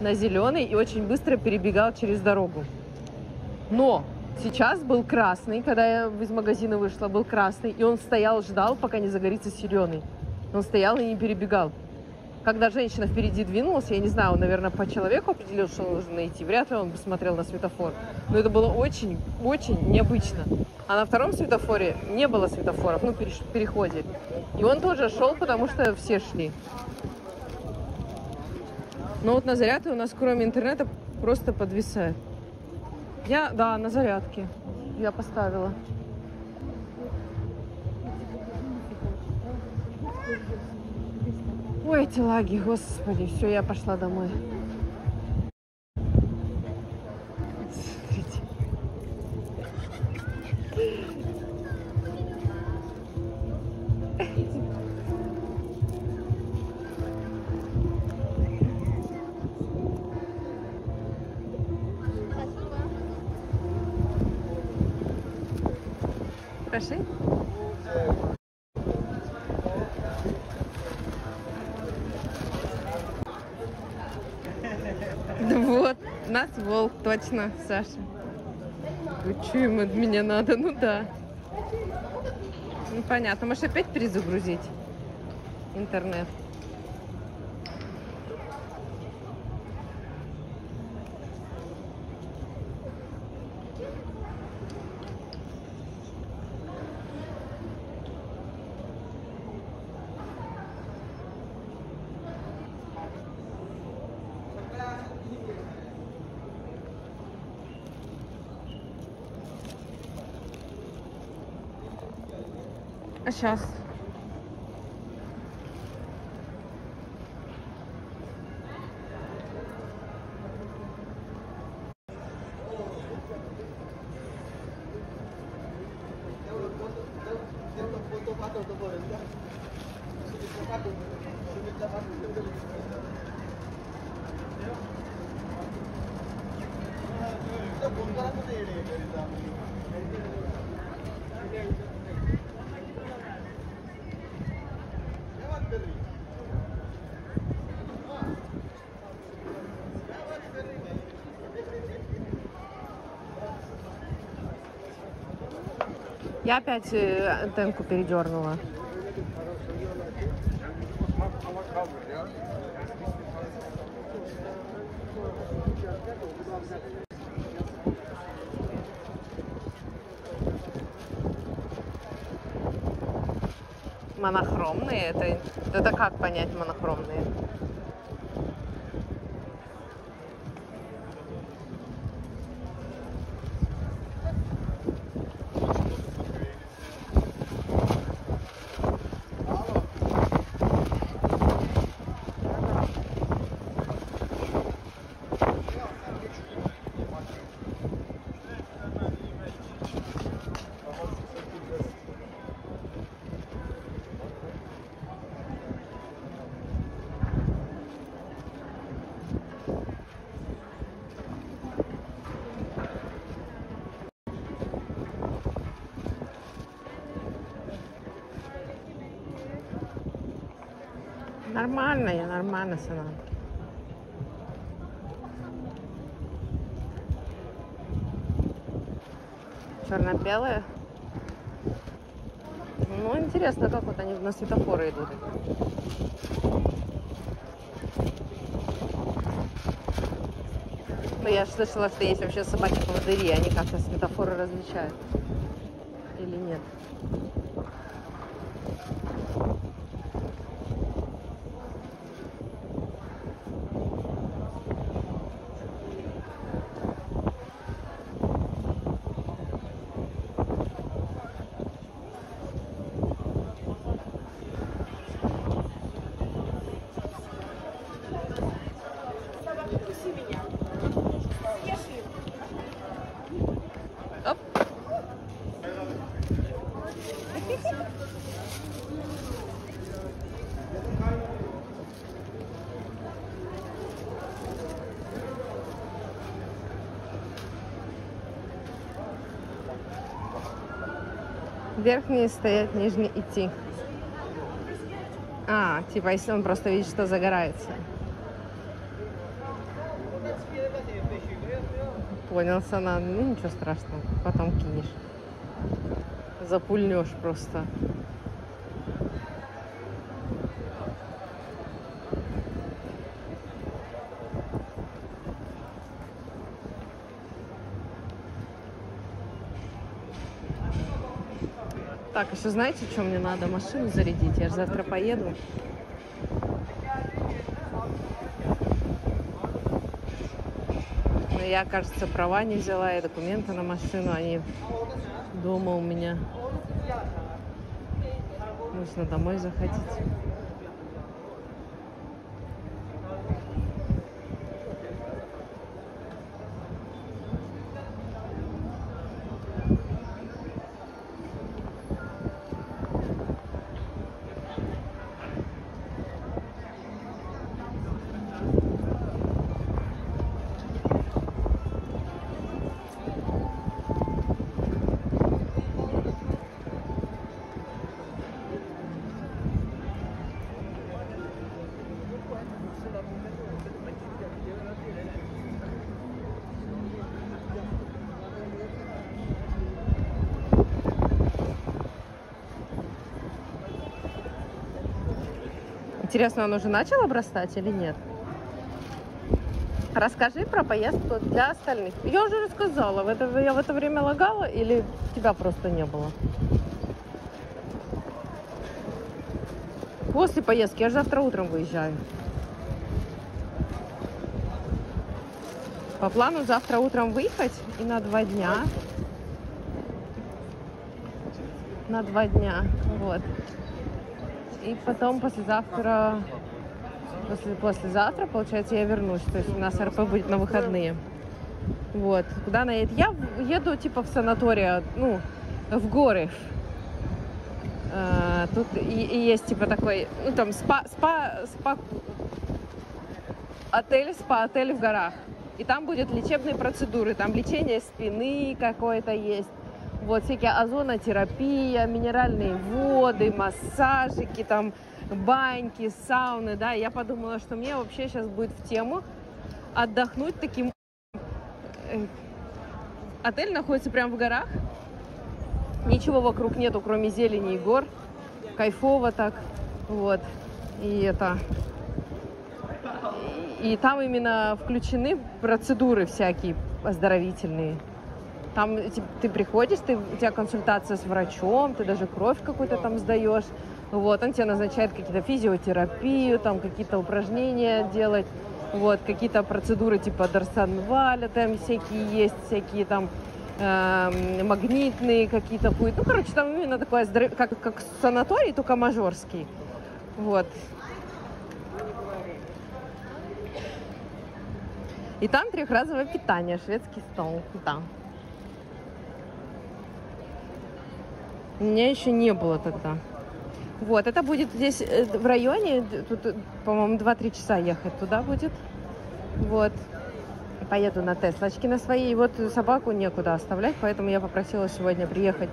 на зеленый и очень быстро перебегал через дорогу. Но сейчас был красный, когда я из магазина вышла, был красный, и он стоял, ждал, пока не загорится зеленый. Он стоял и не перебегал. Когда женщина впереди двинулась, я не знаю, он, наверное, по человеку определил, что нужно идти. Вряд ли он посмотрел на светофор. Но это было очень-очень необычно. А на втором светофоре не было светофоров, ну, переходе. И он тоже шел, потому что все шли. Но вот на зарядке у нас, кроме интернета, просто подвисает. Я, да, на зарядке. Я поставила. Ой, эти лаги, господи, все, я пошла домой. Смотрите. Прошли? Нас волк, точно, Саша. Ну, что им от меня надо? Ну да. Ну, понятно. Может, опять перезагрузить интернет? Сейчас. Я опять антенку передернула. Монохромные? Это, это как понять монохромные? Нормально, я нормально, Санан. Черно-белые. Ну, интересно, как вот они на светофоры идут. Ну, я же слышала, что есть вообще собаки-поводыри, они как-то светофоры различают. Или нет? Верхние стоят, нижние идти. А, типа, если он просто видит, что загорается. Понял, Санан. Ну, ничего страшного. Потом кинешь. Запульнешь просто. Так, еще знаете, что мне надо? Машину зарядить. Я же завтра поеду. Но я, кажется, права не взяла и документы на машину. Они дома у меня. Нужно домой заходить. Интересно, он уже начал обрастать или нет? Расскажи про поездку для остальных. Я уже рассказала. В это, я в это время лагала или тебя просто не было? После поездки. Я же завтра утром выезжаю. По плану завтра утром выехать и на два дня. На два дня. Вот. И потом послезавтра, после, послезавтра, получается, я вернусь. То есть у нас РП будет на выходные. Вот. Куда она едет? Я еду типа в санаторий, ну, в горы. А, тут и, и есть типа такой, ну там спа, спа, спа, отель, спа-отель в горах. И там будут лечебные процедуры. Там лечение спины какое-то есть. Вот всякие озонотерапия, минеральные воды, массажики, там, баньки, сауны, да. Я подумала, что мне вообще сейчас будет в тему отдохнуть таким... Отель находится прямо в горах. Ничего вокруг нету, кроме зелени и гор. Кайфово так. Вот. И это... И там именно включены процедуры всякие оздоровительные. Там ты приходишь, ты, у тебя консультация с врачом, ты даже кровь какую-то там сдаешь. Вот, он тебе назначает какие-то физиотерапию, там какие-то упражнения делать. Вот, какие-то процедуры типа Дарсанваля, там всякие есть, всякие там э, магнитные какие-то. Ну, короче, там именно такое, оздоров... как, как санаторий, только мажорский. Вот. И там трехразовое питание, шведский стол, да. Меня еще не было тогда. Вот, это будет здесь в районе, тут, по-моему, два-три часа ехать туда будет. Вот. Поеду на Теслочке на своей. Вот собаку некуда оставлять, поэтому я попросила сегодня приехать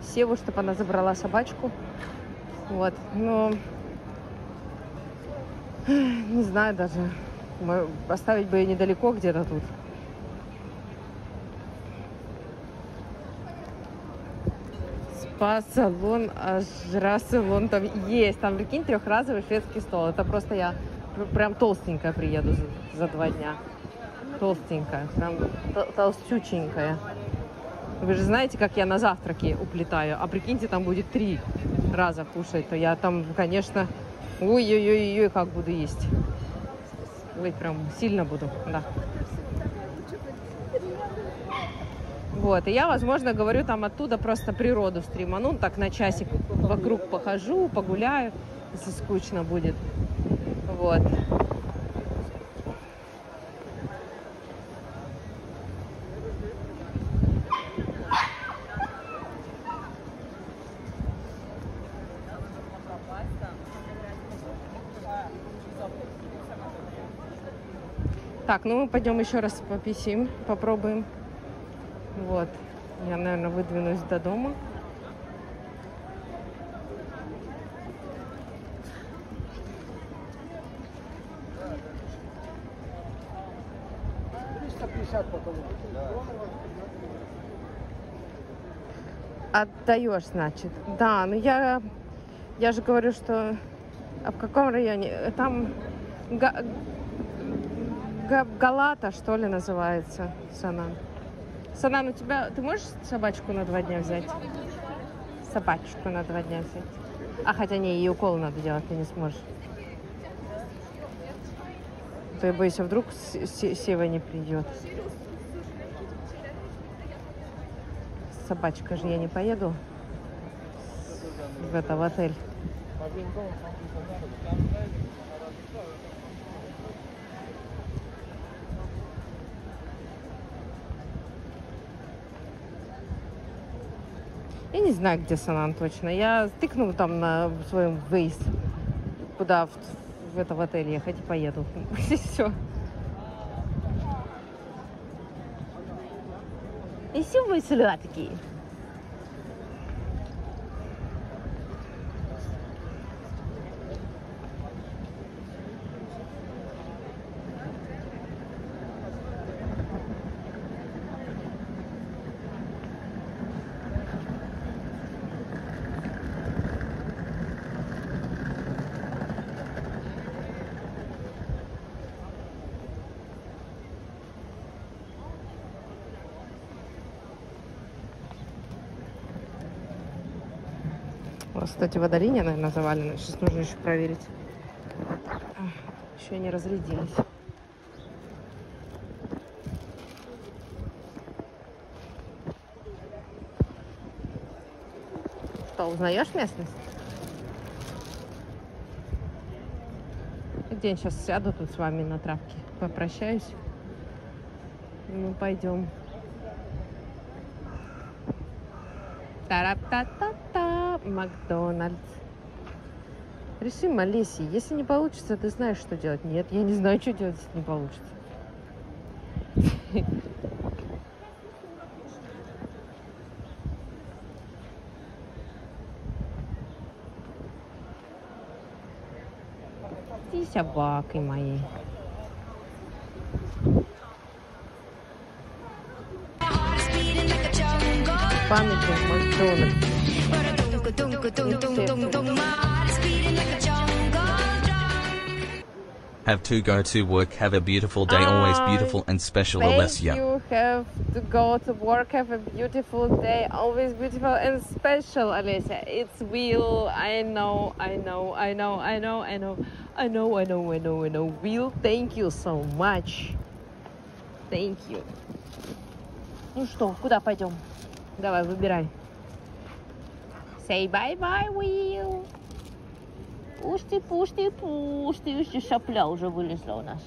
Севу, чтобы она забрала собачку. Вот, но... Не знаю даже. Мы оставить бы ее недалеко где-то тут. Спа-салон, ажра-салон там есть. Там, прикинь, трехразовый шведский стол. Это просто я прям толстенькая приеду за, за два дня. Толстенькая, прям толстюченькая. Вы же знаете, как я на завтраки уплетаю. А прикиньте, там будет три раза кушать. То я там, конечно, ой-ой-ой-ой, как буду есть. Ой, прям сильно буду, да. Вот, и я, возможно, говорю, там оттуда просто природу стриману, так на часик вокруг похожу, погуляю, если скучно будет. Вот. Так, ну мы пойдем еще раз пописим, попробуем. Вот. Я, наверное, выдвинусь до дома. Отдаешь, значит. Да, ну я... Я же говорю, что... А в каком районе? Там... Галата, что ли, называется, Санан. Санан, у тебя... Ты можешь собачку на два дня взять? Собачку на два дня взять. А, хотя не, ей укол надо делать, ты не сможешь. То я боюсь, а вдруг Сева не придет. Собачка же, я не поеду в, это, в отель. Я не знаю, где Санан точно. Я тыкну там на своем Waze, куда в, в это в отель ехать, и поеду. И все. И все мои сладкие. Кстати, водолиния, наверное, завалена. Сейчас нужно еще проверить. Еще не разрядились. Что, узнаешь местность? День сейчас сяду тут с вами на травке. Попрощаюсь. Ну, пойдем. Та-ра-та-та-та. Макдональдс. Решим, Олеся, если не получится, ты знаешь, что делать. Нет, я не знаю, что делать, если не получится. И собакой моей. памяти мальчонок. Have to go to work, have a beautiful day, always beautiful and special, Олеся. You have to go to work, have a beautiful day, always beautiful and special, Олеся. It's will, I know, I know, I know, I know, I know, I know, I know, I know, I know, will, thank you so much. Thank you. Ну что, куда пойдем? Давай, выбирай. Say bye-bye, will. Пусть ты, пусть ты, пусть ты, видишь, шапля уже вылезла у нас.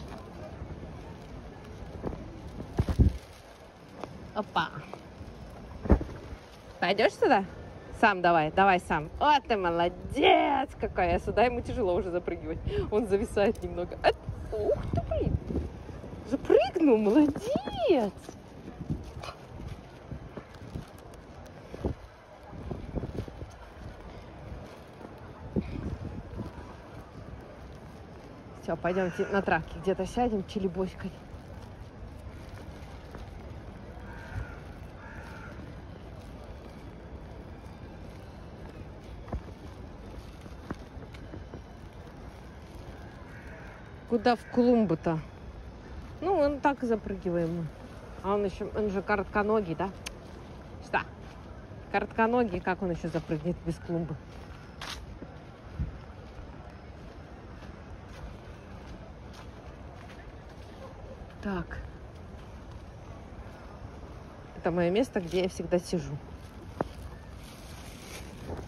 Опа. Пойдешь сюда? Сам давай, давай сам. О, ты молодец какая. Сюда ему тяжело уже запрыгивать. Он зависает немного. А, ух ты, блин. Запрыгнул, молодец. Все, пойдем на травке где-то сядем челебоськой. Куда в клумбу-то? Ну, он так запрыгиваем. А он еще, он же коротконогий, да? Что? Коротконогий, как он еще запрыгнет без клумбы? Так, это мое место, где я всегда сижу.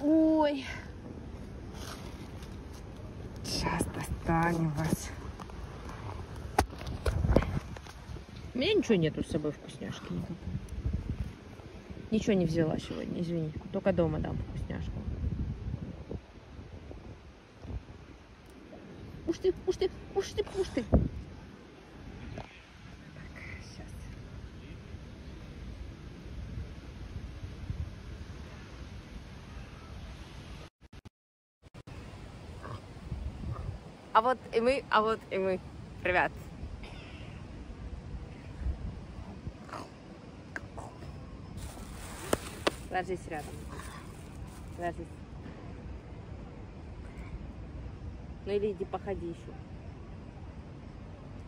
Ой, сейчас достанем вас. У меня ничего нету с собой, вкусняшки никакой. Ничего не взяла сегодня, извини. Только дома дам вкусняшку. Уж ты, уж ты, уж ты, уж ты. А вот и мы, а вот и мы. Привет. Ложись рядом. Ложись. Ну или иди походи еще.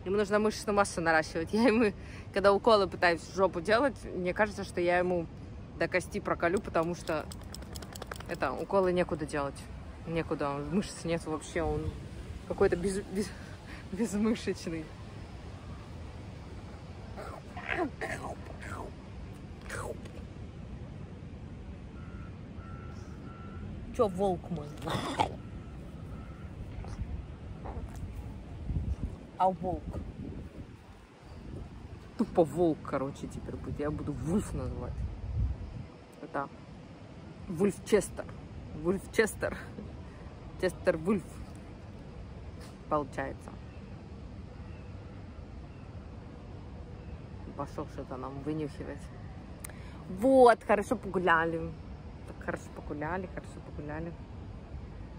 Ему нужно мышечную массу наращивать. Я ему, когда уколы пытаюсь в жопу делать, мне кажется, что я ему до кости проколю, потому что это уколы некуда делать. Некуда. Мышц нет вообще. Он какой-то без, без, безмышечный. Чё, волк мой? А волк? Тупо волк, короче, теперь будет. Я буду вульф назвать. Это вульф Честер. Вульф Честер. Честер вульф. Получается. Пошел что-то нам вынюхивать. Вот, хорошо погуляли. Так, хорошо погуляли, хорошо погуляли.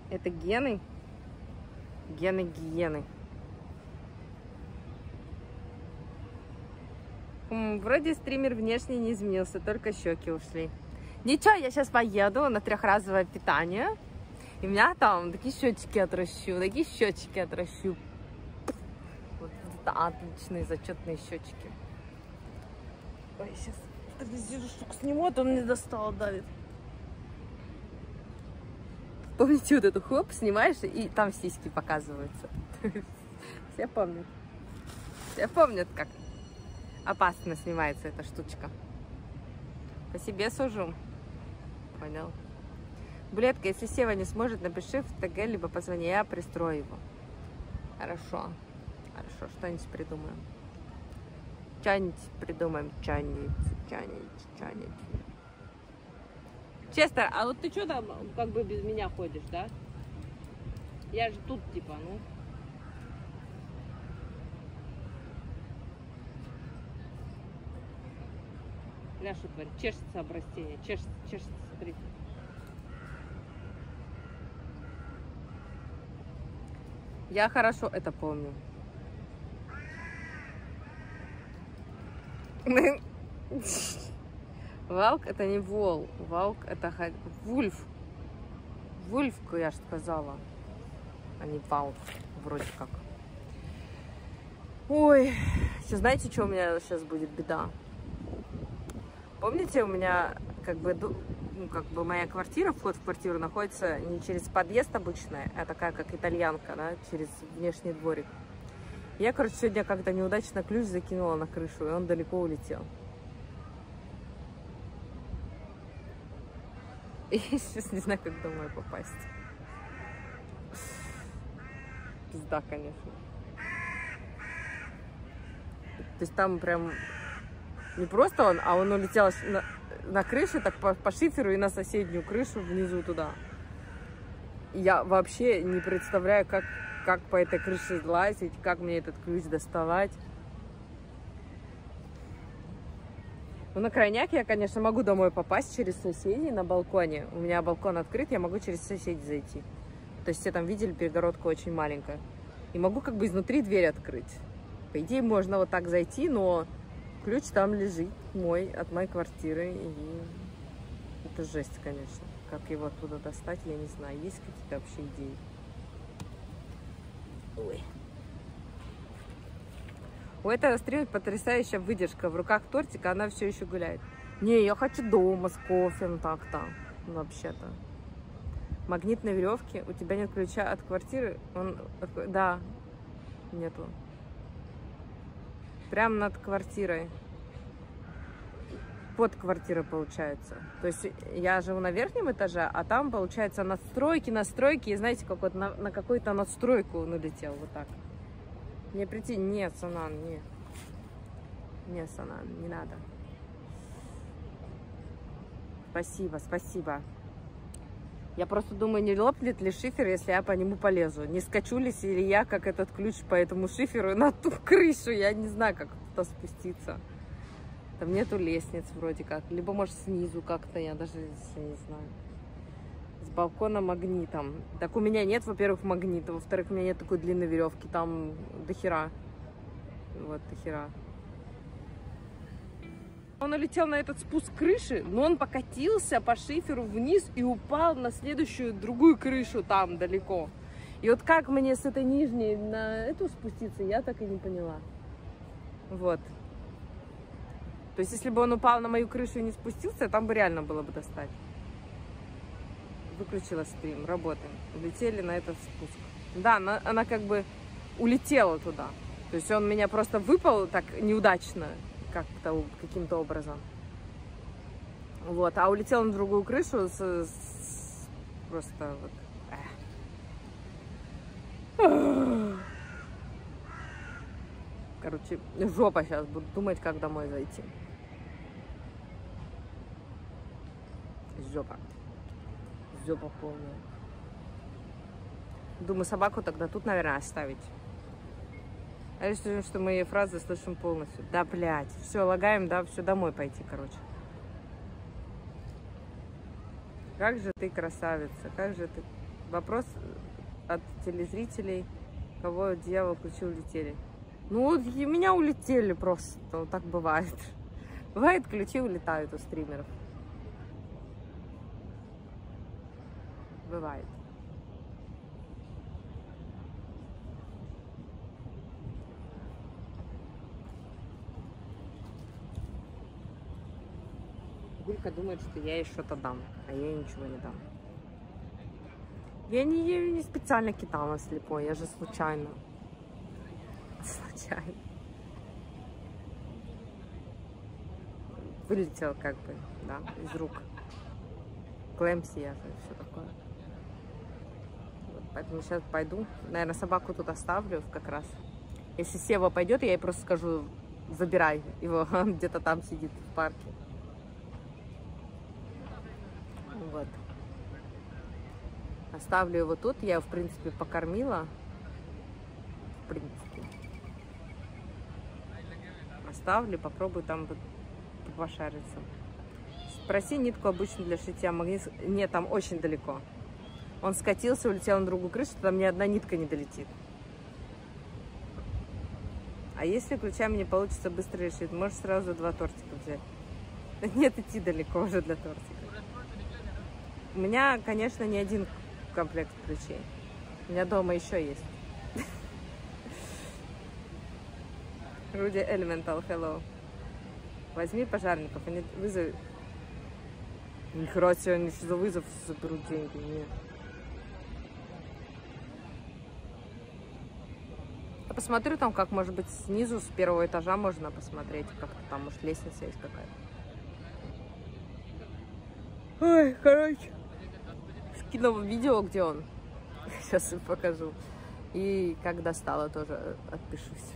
Это гены? Гены гиены. М-м, вроде стример внешне не изменился, только щеки ушли. Ничего, я сейчас поеду на трехразовое питание. И у меня там такие счетчики отращу, такие счетчики отращу. Вот это отличные зачетные счетчики. Ой, сейчас вижу штуку сниму, а то он мне достал, давит. Помните вот эту хлоп, снимаешь, и там сиськи показываются. Все помнят. Все помнят, как опасно снимается эта штучка. По себе сужу. Понял? Блетка, если Сева не сможет, напиши в ТГ, либо позвони, я пристрою его. Хорошо. Хорошо, что-нибудь придумаем. Чанить придумаем, чанить, чанить, чанить. Честер, а вот ты что там как бы без меня ходишь, да? Я же тут типа, ну. Ля, что творит? Чешется обрастение, чешется, чешется, смотри. Я хорошо это помню. Валк это не вол. Валк это вульф. Вульф, я же сказала. А не валк. Вроде как. Ой. Сейчас знаете, что у меня сейчас будет беда? Помните, у меня как бы, ну, как бы моя квартира, вход в квартиру находится не через подъезд обычный, а такая как итальянка, да, через внешний дворик. Я, короче, сегодня как-то неудачно ключ закинула на крышу, и он далеко улетел. И сейчас не знаю, как домой попасть. Пизда, конечно. То есть там прям не просто он, а он улетел на, на крышу, так по, по шиферу и на соседнюю крышу внизу туда. Я вообще не представляю, как, как по этой крыше лазить, как мне этот ключ доставать. Ну, на крайняк я, конечно, могу домой попасть через соседей на балконе. У меня балкон открыт, я могу через соседей зайти. То есть все там видели, перегородка очень маленькая. И могу как бы изнутри дверь открыть. По идее, можно вот так зайти, но ключ там лежит мой, от моей квартиры. И это жесть, конечно. Как его оттуда достать, я не знаю. Есть какие-то вообще идеи? Ой. У этого стрима потрясающая выдержка. В руках тортика, она все еще гуляет. Не, я хочу дома с кофе, ну так-то. Ну, вообще-то. Магнитной веревки. У тебя нет ключа от квартиры? Он... Да, нету. Прям над квартирой. Под квартирой получается. То есть я живу на верхнем этаже, а там, получается, надстройки, настройки. И знаете, как вот на, на какую-то надстройку он улетел. Вот так. Мне прийти? Нет, Санан, не. Не, Санан, не надо. Спасибо, спасибо. Я просто думаю, не лопнет ли шифер, если я по нему полезу. Не скачулись ли я, как этот ключ по этому шиферу, на ту крышу. Я не знаю, как туда спуститься. Там нету лестниц вроде как. Либо, может, снизу как-то, я даже не знаю. С балкона магнитом. Так у меня нет, во-первых, магнита. Во-вторых, у меня нет такой длинной веревки. Там до хера. Вот, до хера. Он улетел на этот спуск крыши, но он покатился по шиферу вниз и упал на следующую, другую крышу там далеко. И вот как мне с этой нижней на эту спуститься, я так и не поняла. Вот. То есть, если бы он упал на мою крышу и не спустился, там бы реально было бы достать. Выключила стрим, работаем. Улетели на этот спуск. Да, она, она как бы улетела туда. То есть, он меня просто выпал так неудачно. Как-то, каким-то образом. Вот, а улетел на другую крышу с, с, просто вот. Эх. Короче, жопа сейчас, буду думать, как домой зайти. Жопа. Жопа полная. Думаю, собаку тогда тут, наверное, оставить. А если что мы ее фразы слышим полностью. Да, блядь. Все, лагаем, да, все, домой пойти, короче. Как же ты красавица, как же ты... Вопрос от телезрителей, кого дьявол ключи улетели. Ну, вот меня улетели просто, вот так бывает. Бывает, ключи улетают у стримеров. Бывает. Гулька думает, что я ей что-то дам, а я ей ничего не дам. Я не, я не специально кидала слепой, я же случайно. Случайно. Вылетел как бы, да, из рук. Клэмси я же, все такое. Вот, поэтому сейчас пойду. Наверное, собаку тут оставлю как раз. Если Сева пойдет, я ей просто скажу, забирай его, он где-то там сидит в парке. Вот. Оставлю его тут. Я его, в принципе, покормила. В принципе. Оставлю, попробую там пошариться. Спроси нитку обычную для шитья. Магнит... Нет, там очень далеко. Он скатился, улетел на другую крышу, там ни одна нитка не долетит. А если ключами не получится быстро решить, можешь сразу два тортика взять. Нет, идти далеко уже для тортика. У меня, конечно, не один комплект ключей. У меня дома еще есть. Руди Элементал, hello. Возьми пожарников, они вызови. Ни хера себе, они за вызов заберут деньги. Нет. Я посмотрю там, как, может быть, снизу, с первого этажа можно посмотреть, как-то там, может, лестница есть какая-то. Ой, короче. Скинула видео, где он. Сейчас им покажу. И как достала, тоже отпишусь.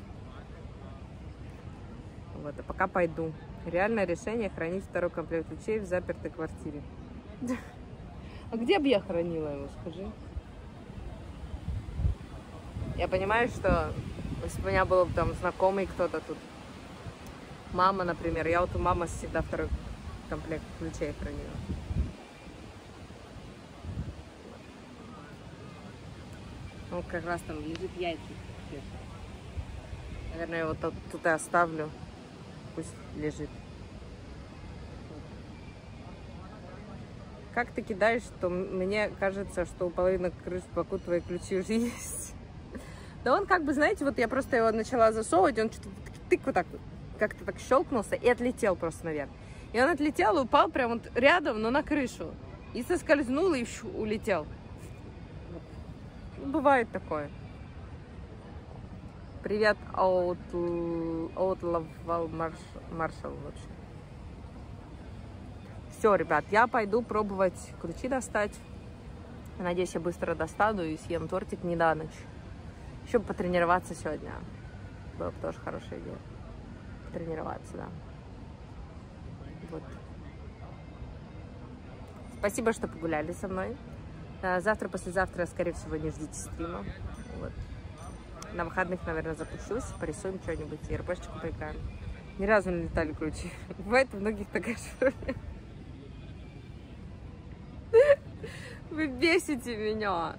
Вот, а пока пойду. Реальное решение хранить второй комплект ключей в запертой квартире. А где бы я хранила его, скажи? Я понимаю, что если бы у меня был там знакомый кто-то тут, мама, например, я вот у мамы всегда второй комплект ключей хранила. Ну, как раз там лежит яйца. Наверное, я его тут, тут и оставлю. Пусть лежит. Как ты кидаешь, что мне кажется, что у половины крыс в Баку твои ключи уже есть. Да он как бы, знаете, вот я просто его начала засовывать, он что-то тык вот так, как-то так щелкнулся и отлетел просто наверх. И он отлетел и упал прям вот рядом, но на крышу. И соскользнул и улетел. Бывает такое. Привет, Outlove Marshall, в общем. Все, ребят, я пойду пробовать ключи достать. Надеюсь, я быстро достану и съем тортик не на ночь. Еще бы потренироваться сегодня. Было бы тоже хорошая идея. Потренироваться, да. Вот. Спасибо, что погуляли со мной. Завтра, послезавтра, скорее всего, не ждите стрима. Вот. На выходных, наверное, запущусь, порисуем что-нибудь и РПшечку поиграем. Ни разу не летали ключи. Бывает у многих такая штука. Вы бесите меня.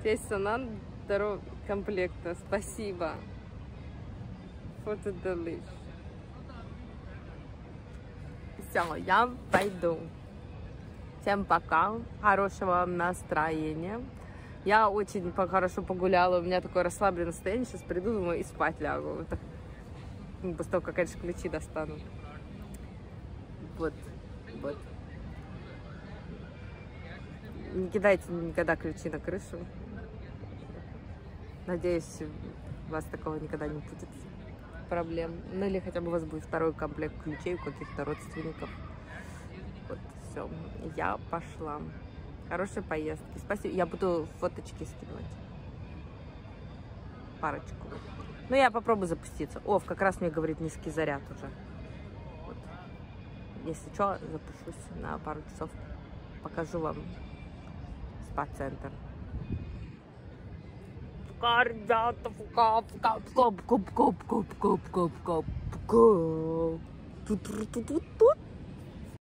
Здесь Санан второго комплекта. Спасибо. Фото делишь. Все, я пойду. Всем пока. Хорошего вам настроения. Я очень хорошо погуляла, у меня такое расслабленное состояние. Сейчас приду, думаю, и спать лягу. Так, после того, как, конечно, ключи достану. Вот, вот. Не кидайте никогда ключи на крышу. Надеюсь, у вас такого никогда не будет проблем. Ну или хотя бы у вас будет второй комплект ключей у каких-то родственников. Вот, все, я пошла. Хорошей поездки. Спасибо. Я буду фоточки скидывать. Парочку. Ну, я попробую запуститься. О, как раз мне говорит низкий заряд уже. Вот. Если что, запущусь на пару часов. Покажу вам спа-центр. Пока, ребята. Пока, пока, пока, пока, пока, пока, пока, пока, пока.